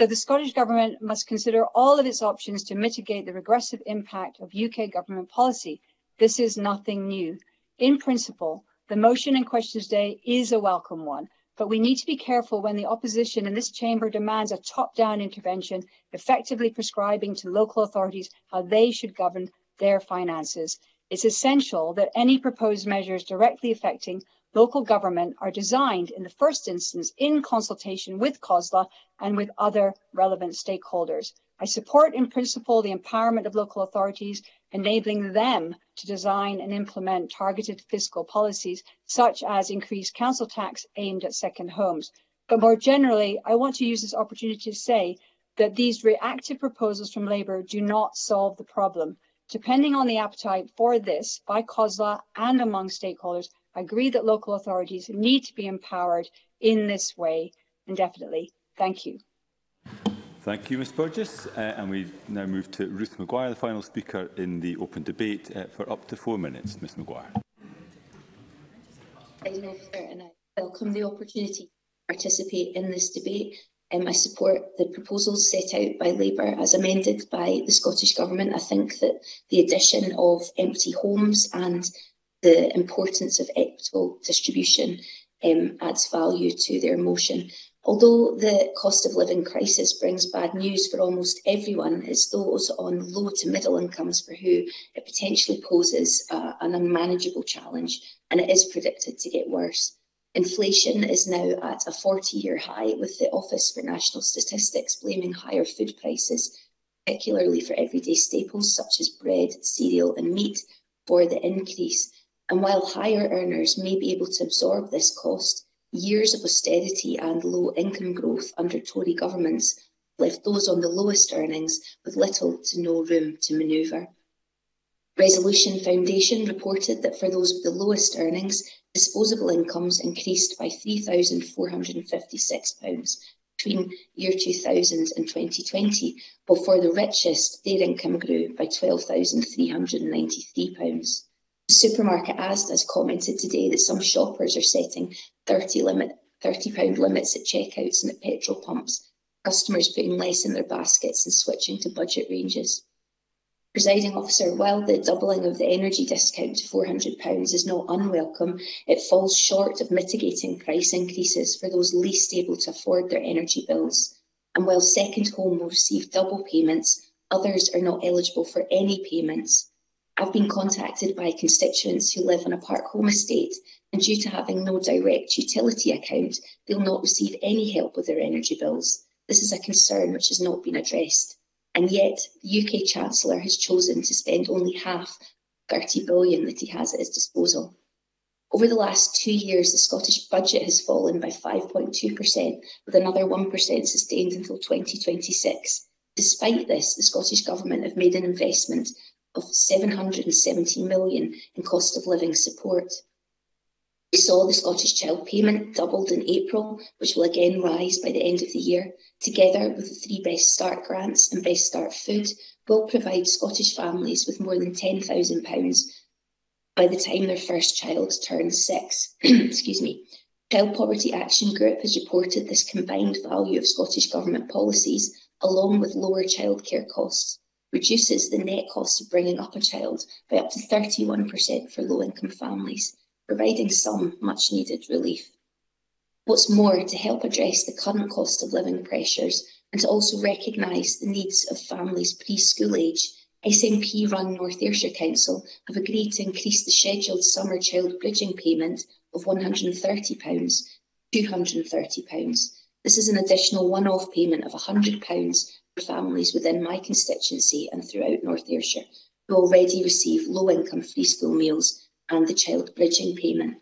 So the Scottish Government must consider all of its options to mitigate the regressive impact of U K government policy. This is nothing new. In principle, the motion in question today is a welcome one, but we need to be careful when the opposition in this chamber demands a top-down intervention, effectively prescribing to local authorities how they should govern their finances. It's essential that any proposed measures directly affecting local government are designed in the first instance in consultation with COSLA and with other relevant stakeholders. I support in principle the empowerment of local authorities, enabling them to design and implement targeted fiscal policies, such as increased council tax aimed at second homes. But more generally, I want to use this opportunity to say that these reactive proposals from Labour do not solve the problem. Depending on the appetite for this by COSLA and among stakeholders, I agree that local authorities need to be empowered in this way indefinitely. Thank you. Thank you, Miz Burgess. Uh, and we now move to Ruth Maguire, the final speaker in the open debate, uh, for up to four minutes. Miz Maguire. And I welcome the opportunity to participate in this debate. Um, I support the proposals set out by Labour as amended by the Scottish Government. I think that the addition of empty homes and the importance of equitable distribution um, adds value to their motion. Although the cost of living crisis brings bad news for almost everyone, it's those on low to middle incomes for who it potentially poses uh, an unmanageable challenge, and it is predicted to get worse. Inflation is now at a forty-year high, with the Office for National Statistics blaming higher food prices, particularly for everyday staples such as bread, cereal and meat, for the increase. And while higher earners may be able to absorb this cost, years of austerity and low income growth under Tory governments left those on the lowest earnings with little to no room to manoeuvre. Resolution Foundation reported that for those with the lowest earnings, disposable incomes increased by three thousand four hundred and fifty-six pounds between year two thousand and twenty twenty, while for the richest, their income grew by twelve thousand three hundred and ninety-three pounds. The supermarket Asda has commented today that some shoppers are setting thirty pound limits at checkouts and at petrol pumps, customers putting less in their baskets and switching to budget ranges. Presiding Officer, while the doubling of the energy discount to four hundred pounds is not unwelcome, it falls short of mitigating price increases for those least able to afford their energy bills. And while second home will receive double payments, others are not eligible for any payments. I've been contacted by constituents who live on a park home estate, and due to having no direct utility account, they'll not receive any help with their energy bills. This is a concern which has not been addressed. And yet, the U K Chancellor has chosen to spend only half the thirty billion pounds that he has at his disposal. Over the last two years, the Scottish budget has fallen by five point two percent, with another one percent sustained until twenty twenty-six. Despite this, the Scottish Government have made an investment of seven hundred and seventy million pounds in cost of living support. We saw the Scottish Child Payment doubled in April, which will again rise by the end of the year. Together with the three Best Start grants and Best Start Food, will provide Scottish families with more than ten thousand pounds by the time their first child turns six. Excuse me. Child Poverty Action Group has reported this combined value of Scottish Government policies, along with lower childcare costs, reduces the net cost of bringing up a child by up to thirty-one percent for low-income families, providing some much-needed relief. What's more, to help address the current cost of living pressures and to also recognise the needs of families pre-school age, S N P-run North Ayrshire Council have agreed to increase the scheduled summer child bridging payment of one hundred and thirty pounds to two hundred and thirty pounds. This is an additional one-off payment of one hundred pounds for families within my constituency and throughout North Ayrshire who already receive low-income free school meals and the child bridging payment.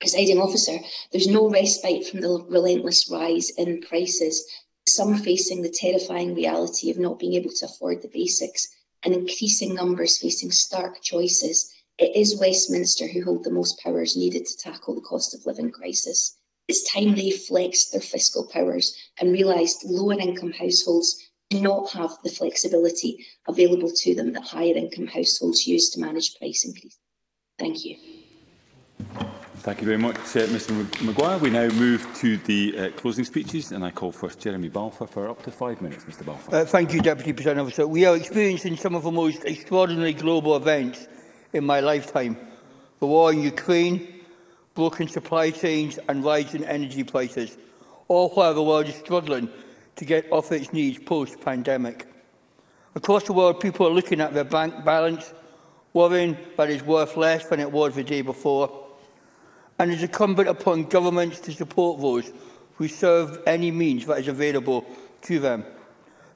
Presiding officer, there's no respite from the relentless rise in prices, some facing the terrifying reality of not being able to afford the basics and increasing numbers facing stark choices. It is Westminster who hold the most powers needed to tackle the cost of living crisis. It's time they flexed their fiscal powers and realised lower income households do not have the flexibility available to them that higher income households use to manage price increases. Thank you. Thank you very much, uh, Mister Maguire. We now move to the uh, closing speeches, and I call first Jeremy Balfour for up to five minutes. Mister Balfour. Uh, thank you, Deputy Presiding Officer. We are experiencing some of the most extraordinary global events in my lifetime: the war in Ukraine, broken supply chains, and rising energy prices, all while the world is struggling to get off its knees post-pandemic. Across the world, people are looking at their bank balance, worrying that it's worth less than it was the day before, and it is incumbent upon governments to support those who serve any means that is available to them.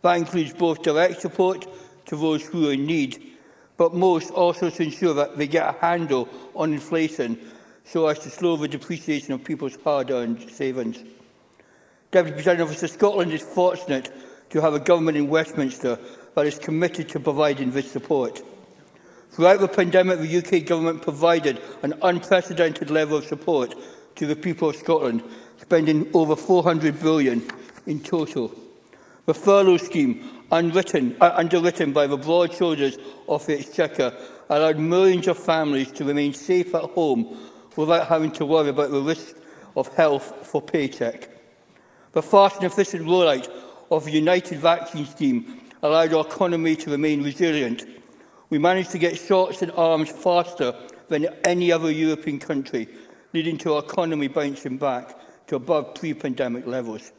That includes both direct support to those who are in need, but most also to ensure that they get a handle on inflation so as to slow the depreciation of people's hard-earned savings. Deputy Presiding Officer, Scotland is fortunate to have a government in Westminster that is committed to providing this support. Throughout the pandemic, the U K Government provided an unprecedented level of support to the people of Scotland, spending over four hundred billion pounds in total. The furlough scheme, unwritten, uh, underwritten by the broad shoulders of the Exchequer, allowed millions of families to remain safe at home without having to worry about the risk of health for paycheck. The fast and efficient rollout of the United Vaccine Scheme allowed our economy to remain resilient. We managed to get shots in arms faster than any other European country, leading to our economy bouncing back to above pre-pandemic levels.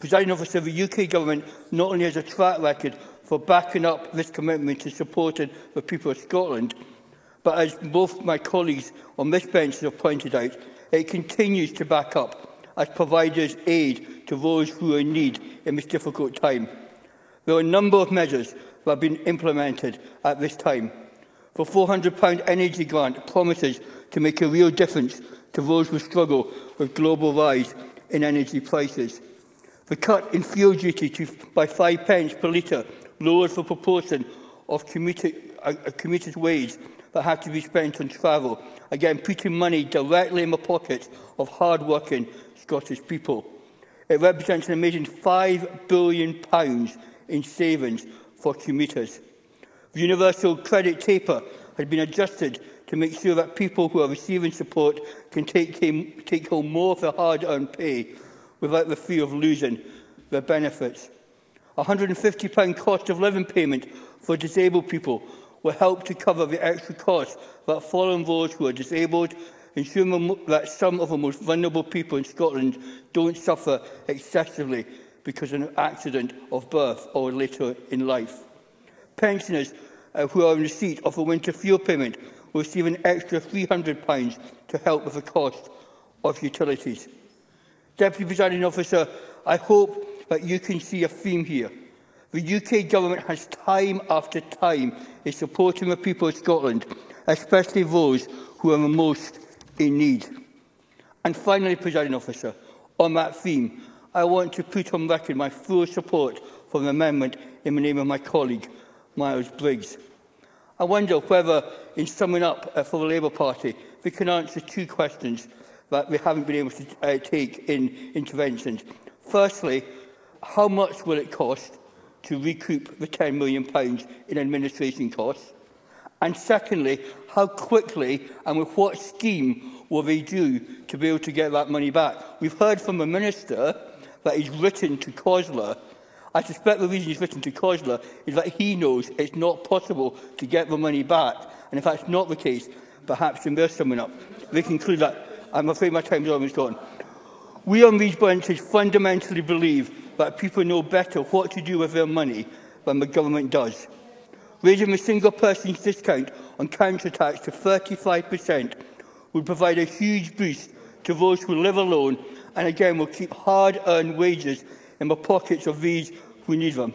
Presiding Officer, the U K Government not only has a track record for backing up this commitment to supporting the people of Scotland, but as both my colleagues on this bench have pointed out, it continues to back up as providers aid to those who are in need in this difficult time. There are a number of measures that have been implemented at this time. The four hundred pound energy grant promises to make a real difference to those who struggle with global rise in energy prices. The cut in fuel duty to, by five pence per litre lowers the proportion of commuter, uh, commuters' wage that have to be spent on travel, again putting money directly in the pockets of hard-working Scottish people. It represents an amazing five billion pounds in savings for commuters. The universal credit taper has been adjusted to make sure that people who are receiving support can take, came, take home more of their hard-earned pay without the fear of losing their benefits. A one hundred and fifty pound cost of living payment for disabled people will help to cover the extra costs that fall on those who are disabled, ensuring that some of the most vulnerable people in Scotland don't suffer excessively because of an accident of birth or later in life. Pensioners uh, who are in receipt of a winter fuel payment will receive an extra three hundred pounds to help with the cost of utilities. Deputy Presiding Officer, I hope that you can see a theme here. The U K Government has time after time is supporting the people of Scotland, especially those who are the most in need. And finally, Presiding Officer, on that theme, I want to put on record my full support for the amendment in the name of my colleague, Miles Briggs. I wonder whether, in summing up uh, for the Labour Party, we can answer two questions that we haven't been able to uh, take in interventions. Firstly, how much will it cost to recoup the ten million pounds in administration costs? And secondly, how quickly and with what scheme will they do to be able to get that money back? We've heard from the Minister that he's written to COSLA. I suspect the reason he's written to COSLA is that he knows it's not possible to get the money back. And if that's not the case, perhaps in their summing up, they conclude that. I'm afraid my time's almost gone. We on these benches fundamentally believe that people know better what to do with their money than the government does. Raising the single person's discount on council tax to thirty-five percent would provide a huge boost to those who live alone and again will keep hard-earned wages in the pockets of these who need them.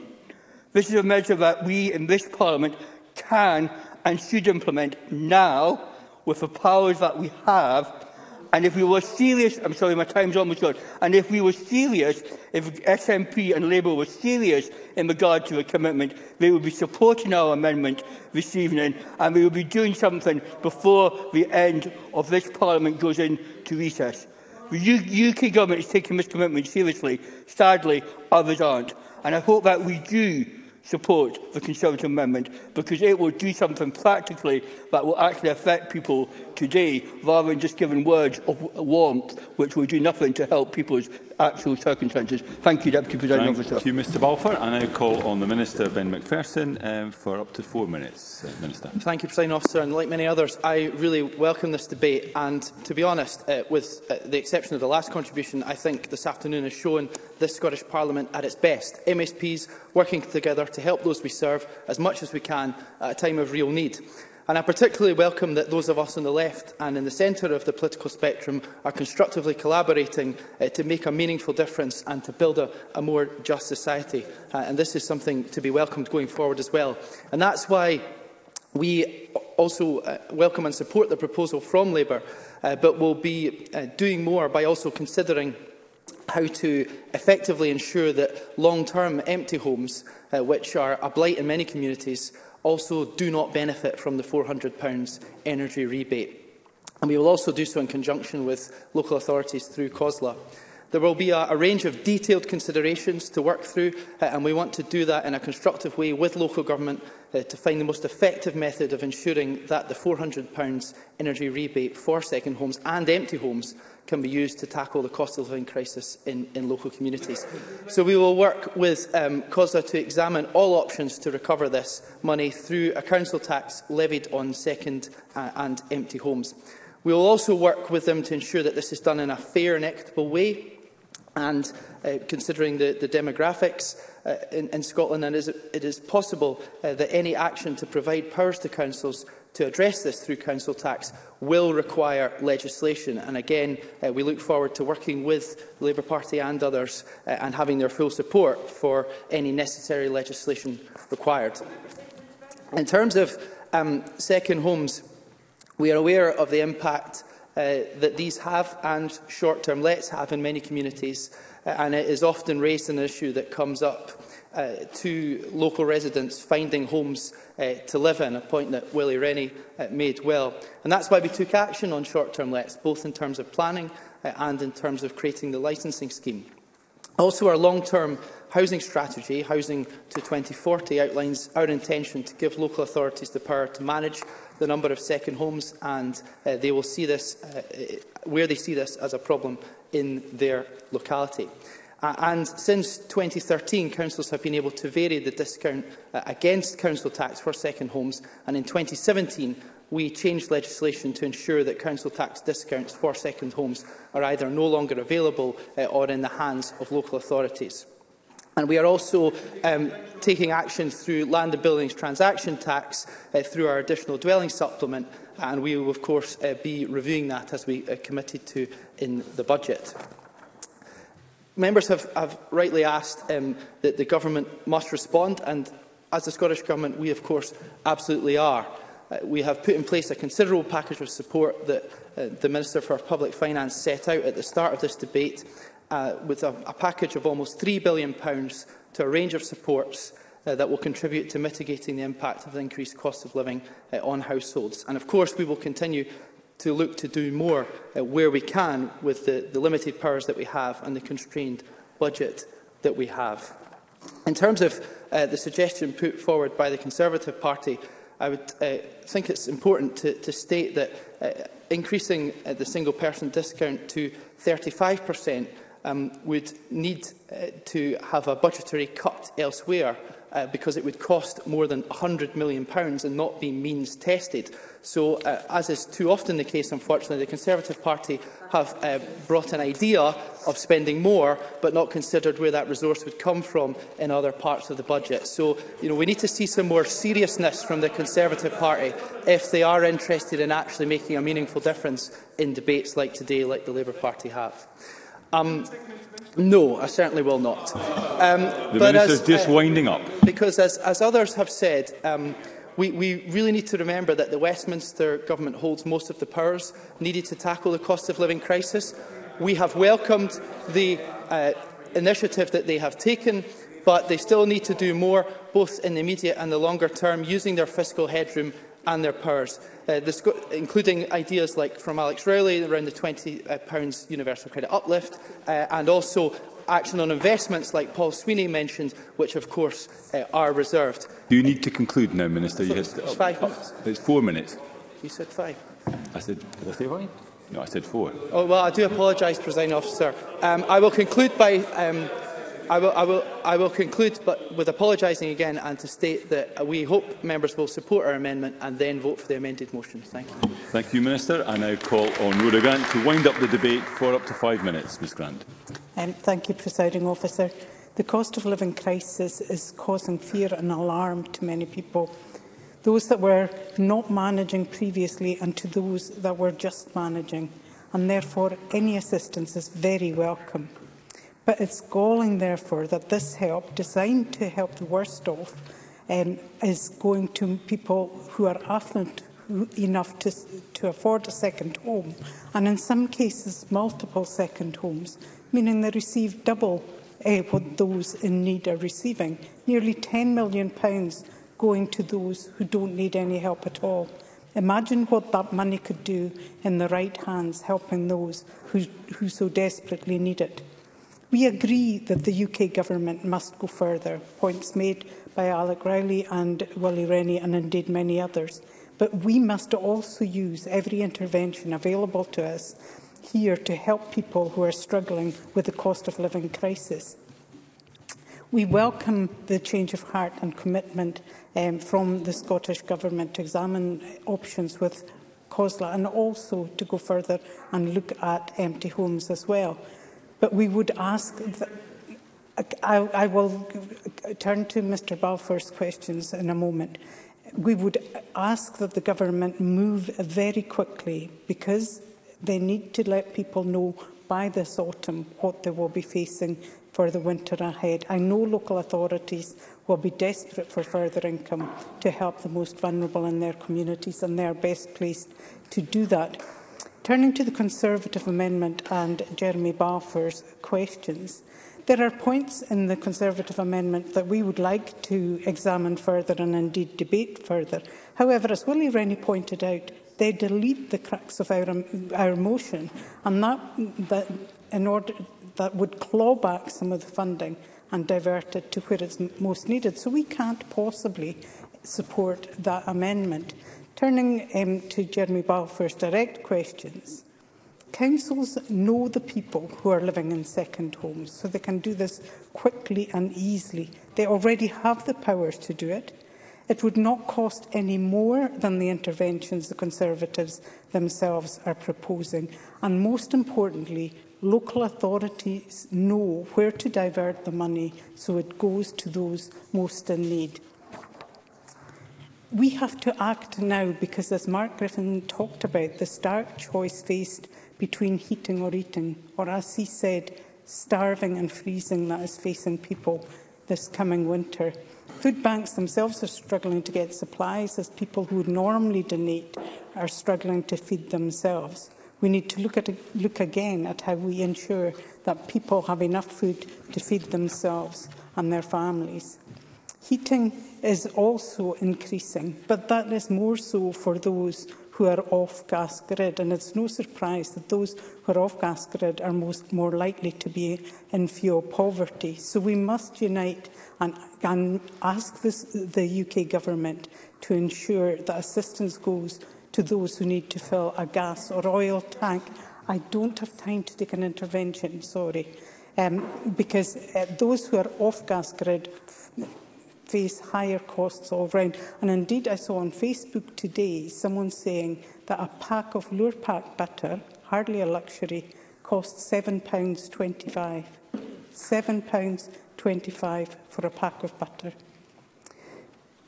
This is a measure that we in this Parliament can and should implement now with the powers that we have. And if we were serious, I'm sorry, my time's almost gone. And if we were serious, if S N P and Labour were serious in regard to a commitment, they would be supporting our amendment this evening, and we would be doing something before the end of this Parliament goes into recess. The U K government is taking this commitment seriously. Sadly, others aren't. And I hope that we do support the Conservative amendment, because it will do something practically that will actually affect people today, rather than just giving words of warmth which will do nothing to help people's actual circumstances. Thank you, Deputy Presiding Officer. Thank you, Mister Balfour. I now call on the Minister, Ben Macpherson, um, for up to four minutes. Uh, Minister. Thank you, Presiding Officer. And like many others, I really welcome this debate. And to be honest, uh, with uh, the exception of the last contribution, I think this afternoon has shown this Scottish Parliament at its best. M S Ps working together to help those we serve as much as we can at a time of real need. And I particularly welcome that those of us on the left and in the centre of the political spectrum are constructively collaborating uh, to make a meaningful difference and to build a, a more just society. Uh, and this is something to be welcomed going forward as well. And that's why we also uh, welcome and support the proposal from Labour, uh, but will be uh, doing more by also considering how to effectively ensure that long-term empty homes, uh, which are a blight in many communities, also do not benefit from the four hundred pound energy rebate. And we will also do so in conjunction with local authorities through COSLA. There will be a, a range of detailed considerations to work through, uh, and we want to do that in a constructive way with local government uh, to find the most effective method of ensuring that the four hundred pound energy rebate for second homes and empty homes can be used to tackle the cost of living crisis in, in local communities. So we will work with um, COSLA to examine all options to recover this money through a council tax levied on second uh, and empty homes. We will also work with them to ensure that this is done in a fair and equitable way, and uh, considering the, the demographics uh, in, in Scotland, and is, it is possible uh, that any action to provide powers to councils to address this through council tax will require legislation. And again, uh, we look forward to working with the Labour Party and others uh, and having their full support for any necessary legislation required. In terms of um, second homes, we are aware of the impact Uh, that these have and short-term lets have in many communities, uh, and it is often raised an issue that comes up uh, to local residents finding homes uh, to live in, a point that Willie Rennie uh, made well. And that's why we took action on short-term lets, both in terms of planning uh, and in terms of creating the licensing scheme. Also, our long-term housing strategy, Housing to twenty forty, outlines our intention to give local authorities the power to manage the number of second homes, and uh, they will see this uh, where they see this as a problem in their locality. Uh, and since twenty thirteen, councils have been able to vary the discount uh, against council tax for second homes, and in twenty seventeen, we changed legislation to ensure that council tax discounts for second homes are either no longer available uh, or in the hands of local authorities. And we are also um, taking action through land and buildings transaction tax uh, through our additional dwelling supplement, and we will, of course, uh, be reviewing that as we uh, committed to in the budget. Members have, have rightly asked um, that the government must respond, and as the Scottish Government, we, of course, absolutely are. Uh, we have put in place a considerable package of support that uh, the Minister for Public Finance set out at the start of this debate, Uh, with a, a package of almost three billion pounds to a range of supports uh, that will contribute to mitigating the impact of the increased cost of living uh, on households. And of course, we will continue to look to do more uh, where we can with the, the limited powers that we have and the constrained budget that we have. In terms of uh, the suggestion put forward by the Conservative Party, I would uh, think it's important to, to state that uh, increasing uh, the single-person discount to thirty-five percent um, would need uh, to have a budgetary cut elsewhere uh, because it would cost more than one hundred million pounds and not be means-tested. So, uh, as is too often the case, unfortunately, the Conservative Party have uh, brought an idea of spending more, but not considered where that resource would come from in other parts of the budget. So, you know, we need to see some more seriousness from the Conservative Party if they are interested in actually making a meaningful difference in debates like today, like the Labour Party have. Um, no, I certainly will not. Um, the Minister is just uh, winding up. Because, as, as others have said, um, We, we really need to remember that the Westminster Government holds most of the powers needed to tackle the cost of living crisis. We have welcomed the uh, initiative that they have taken, but they still need to do more, both in the immediate and the longer term, using their fiscal headroom and their powers, uh, this, including ideas like from Alex Rowley around the twenty pound universal credit uplift, uh, and also action on investments like Paul Sweeney mentioned, which of course uh, are reserved. Do you need to conclude now, Minister? You had, oh, five minutes. It's four minutes. You said five. I said, did I say five? No, I said four. Oh, well, I do apologise, Presiding Officer. Um, I will conclude by... Um, I will, I will, I will conclude but with apologising again and to state that we hope members will support our amendment and then vote for the amended motion. Thank you. Thank you, Minister. I now call on Rhoda Grant to wind up the debate for up to five minutes. Miz Grant. Um, thank you, Presiding Officer. The cost of living crisis is causing fear and alarm to many people, those that were not managing previously and to those that were just managing, and therefore any assistance is very welcome. But it's galling, therefore, that this help, designed to help the worst off, um, is going to people who are affluent enough to, to afford a second home, and in some cases multiple second homes, meaning they receive double uh, what those in need are receiving, nearly ten million pounds going to those who don't need any help at all. Imagine what that money could do in the right hands, helping those who, who so desperately need it. We agree that the U K Government must go further, points made by Alex Rowley and Willie Rennie and indeed many others, but we must also use every intervention available to us here to help people who are struggling with the cost of living crisis. We welcome the change of heart and commitment um, from the Scottish Government to examine options with COSLA and also to go further and look at empty homes as well. But we would ask, that, I, I will turn to Mr Balfour's questions in a moment. We would ask that the government move very quickly because they need to let people know by this autumn what they will be facing for the winter ahead. I know local authorities will be desperate for further income to help the most vulnerable in their communities, and they are best placed to do that. Turning to the Conservative amendment and Jeremy Balfour's questions, there are points in the Conservative amendment that we would like to examine further and indeed debate further. However, as Willie Rennie pointed out, they delete the crux of our, our motion, and that, that, in order, that would claw back some of the funding and divert it to where it's most needed. So we can't possibly support that amendment. Turning um, to Jeremy Balfour's direct questions, councils know the people who are living in second homes, so they can do this quickly and easily. They already have the powers to do it. It would not cost any more than the interventions the Conservatives themselves are proposing. And most importantly, local authorities know where to divert the money so it goes to those most in need. We have to act now because, as Mark Griffin talked about, the stark choice faced between heating or eating, or as he said, starving and freezing, that is facing people this coming winter. Food banks themselves are struggling to get supplies as people who would normally donate are struggling to feed themselves. We need to look, at, look again at how we ensure that people have enough food to feed themselves and their families. Heating is also increasing, but that is more so for those who are off gas grid, and it's no surprise that those who are off gas grid are most more likely to be in fuel poverty. So we must unite and, and ask this, the U K government to ensure that assistance goes to those who need to fill a gas or oil tank. I don't have time to take an intervention, sorry, um, because uh, those who are off gas grid face higher costs all round. And indeed, I saw on Facebook today someone saying that a pack of Lure-pack butter, hardly a luxury, costs seven pounds twenty-five. seven pounds twenty-five for a pack of butter.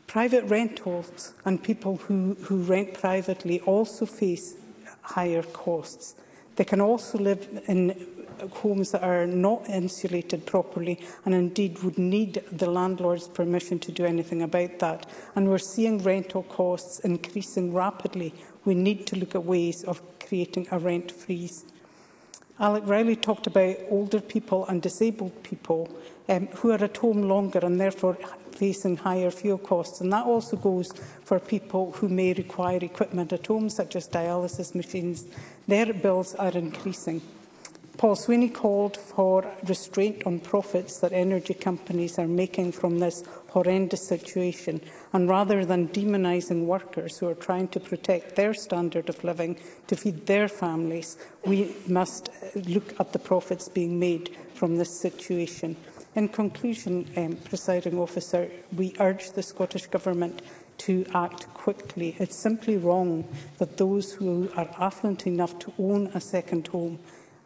Private rentals and people who, who rent privately also face higher costs. They can also live in homes that are not insulated properly and indeed would need the landlord's permission to do anything about that. And we're seeing rental costs increasing rapidly. We need to look at ways of creating a rent freeze. Alex Rowley talked about older people and disabled people um, who are at home longer and therefore facing higher fuel costs. And that also goes for people who may require equipment at home, such as dialysis machines. Their bills are increasing. Paul Sweeney called for restraint on profits that energy companies are making from this horrendous situation, and rather than demonising workers who are trying to protect their standard of living to feed their families, we must look at the profits being made from this situation. In conclusion, um, Presiding Officer, we urge the Scottish Government to act quickly. It's simply wrong that those who are affluent enough to own a second home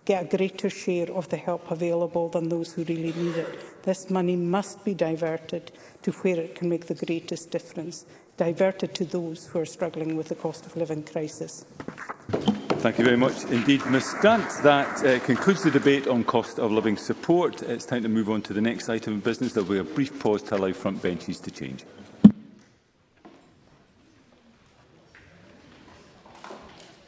get a greater share of the help available than those who really need it. This money must be diverted to where it can make the greatest difference, diverted to those who are struggling with the cost of living crisis. Thank you very much indeed, Miz Grant. That uh, concludes the debate on cost of living support. It's time to move on to the next item of business. There will be a brief pause to allow front benches to change.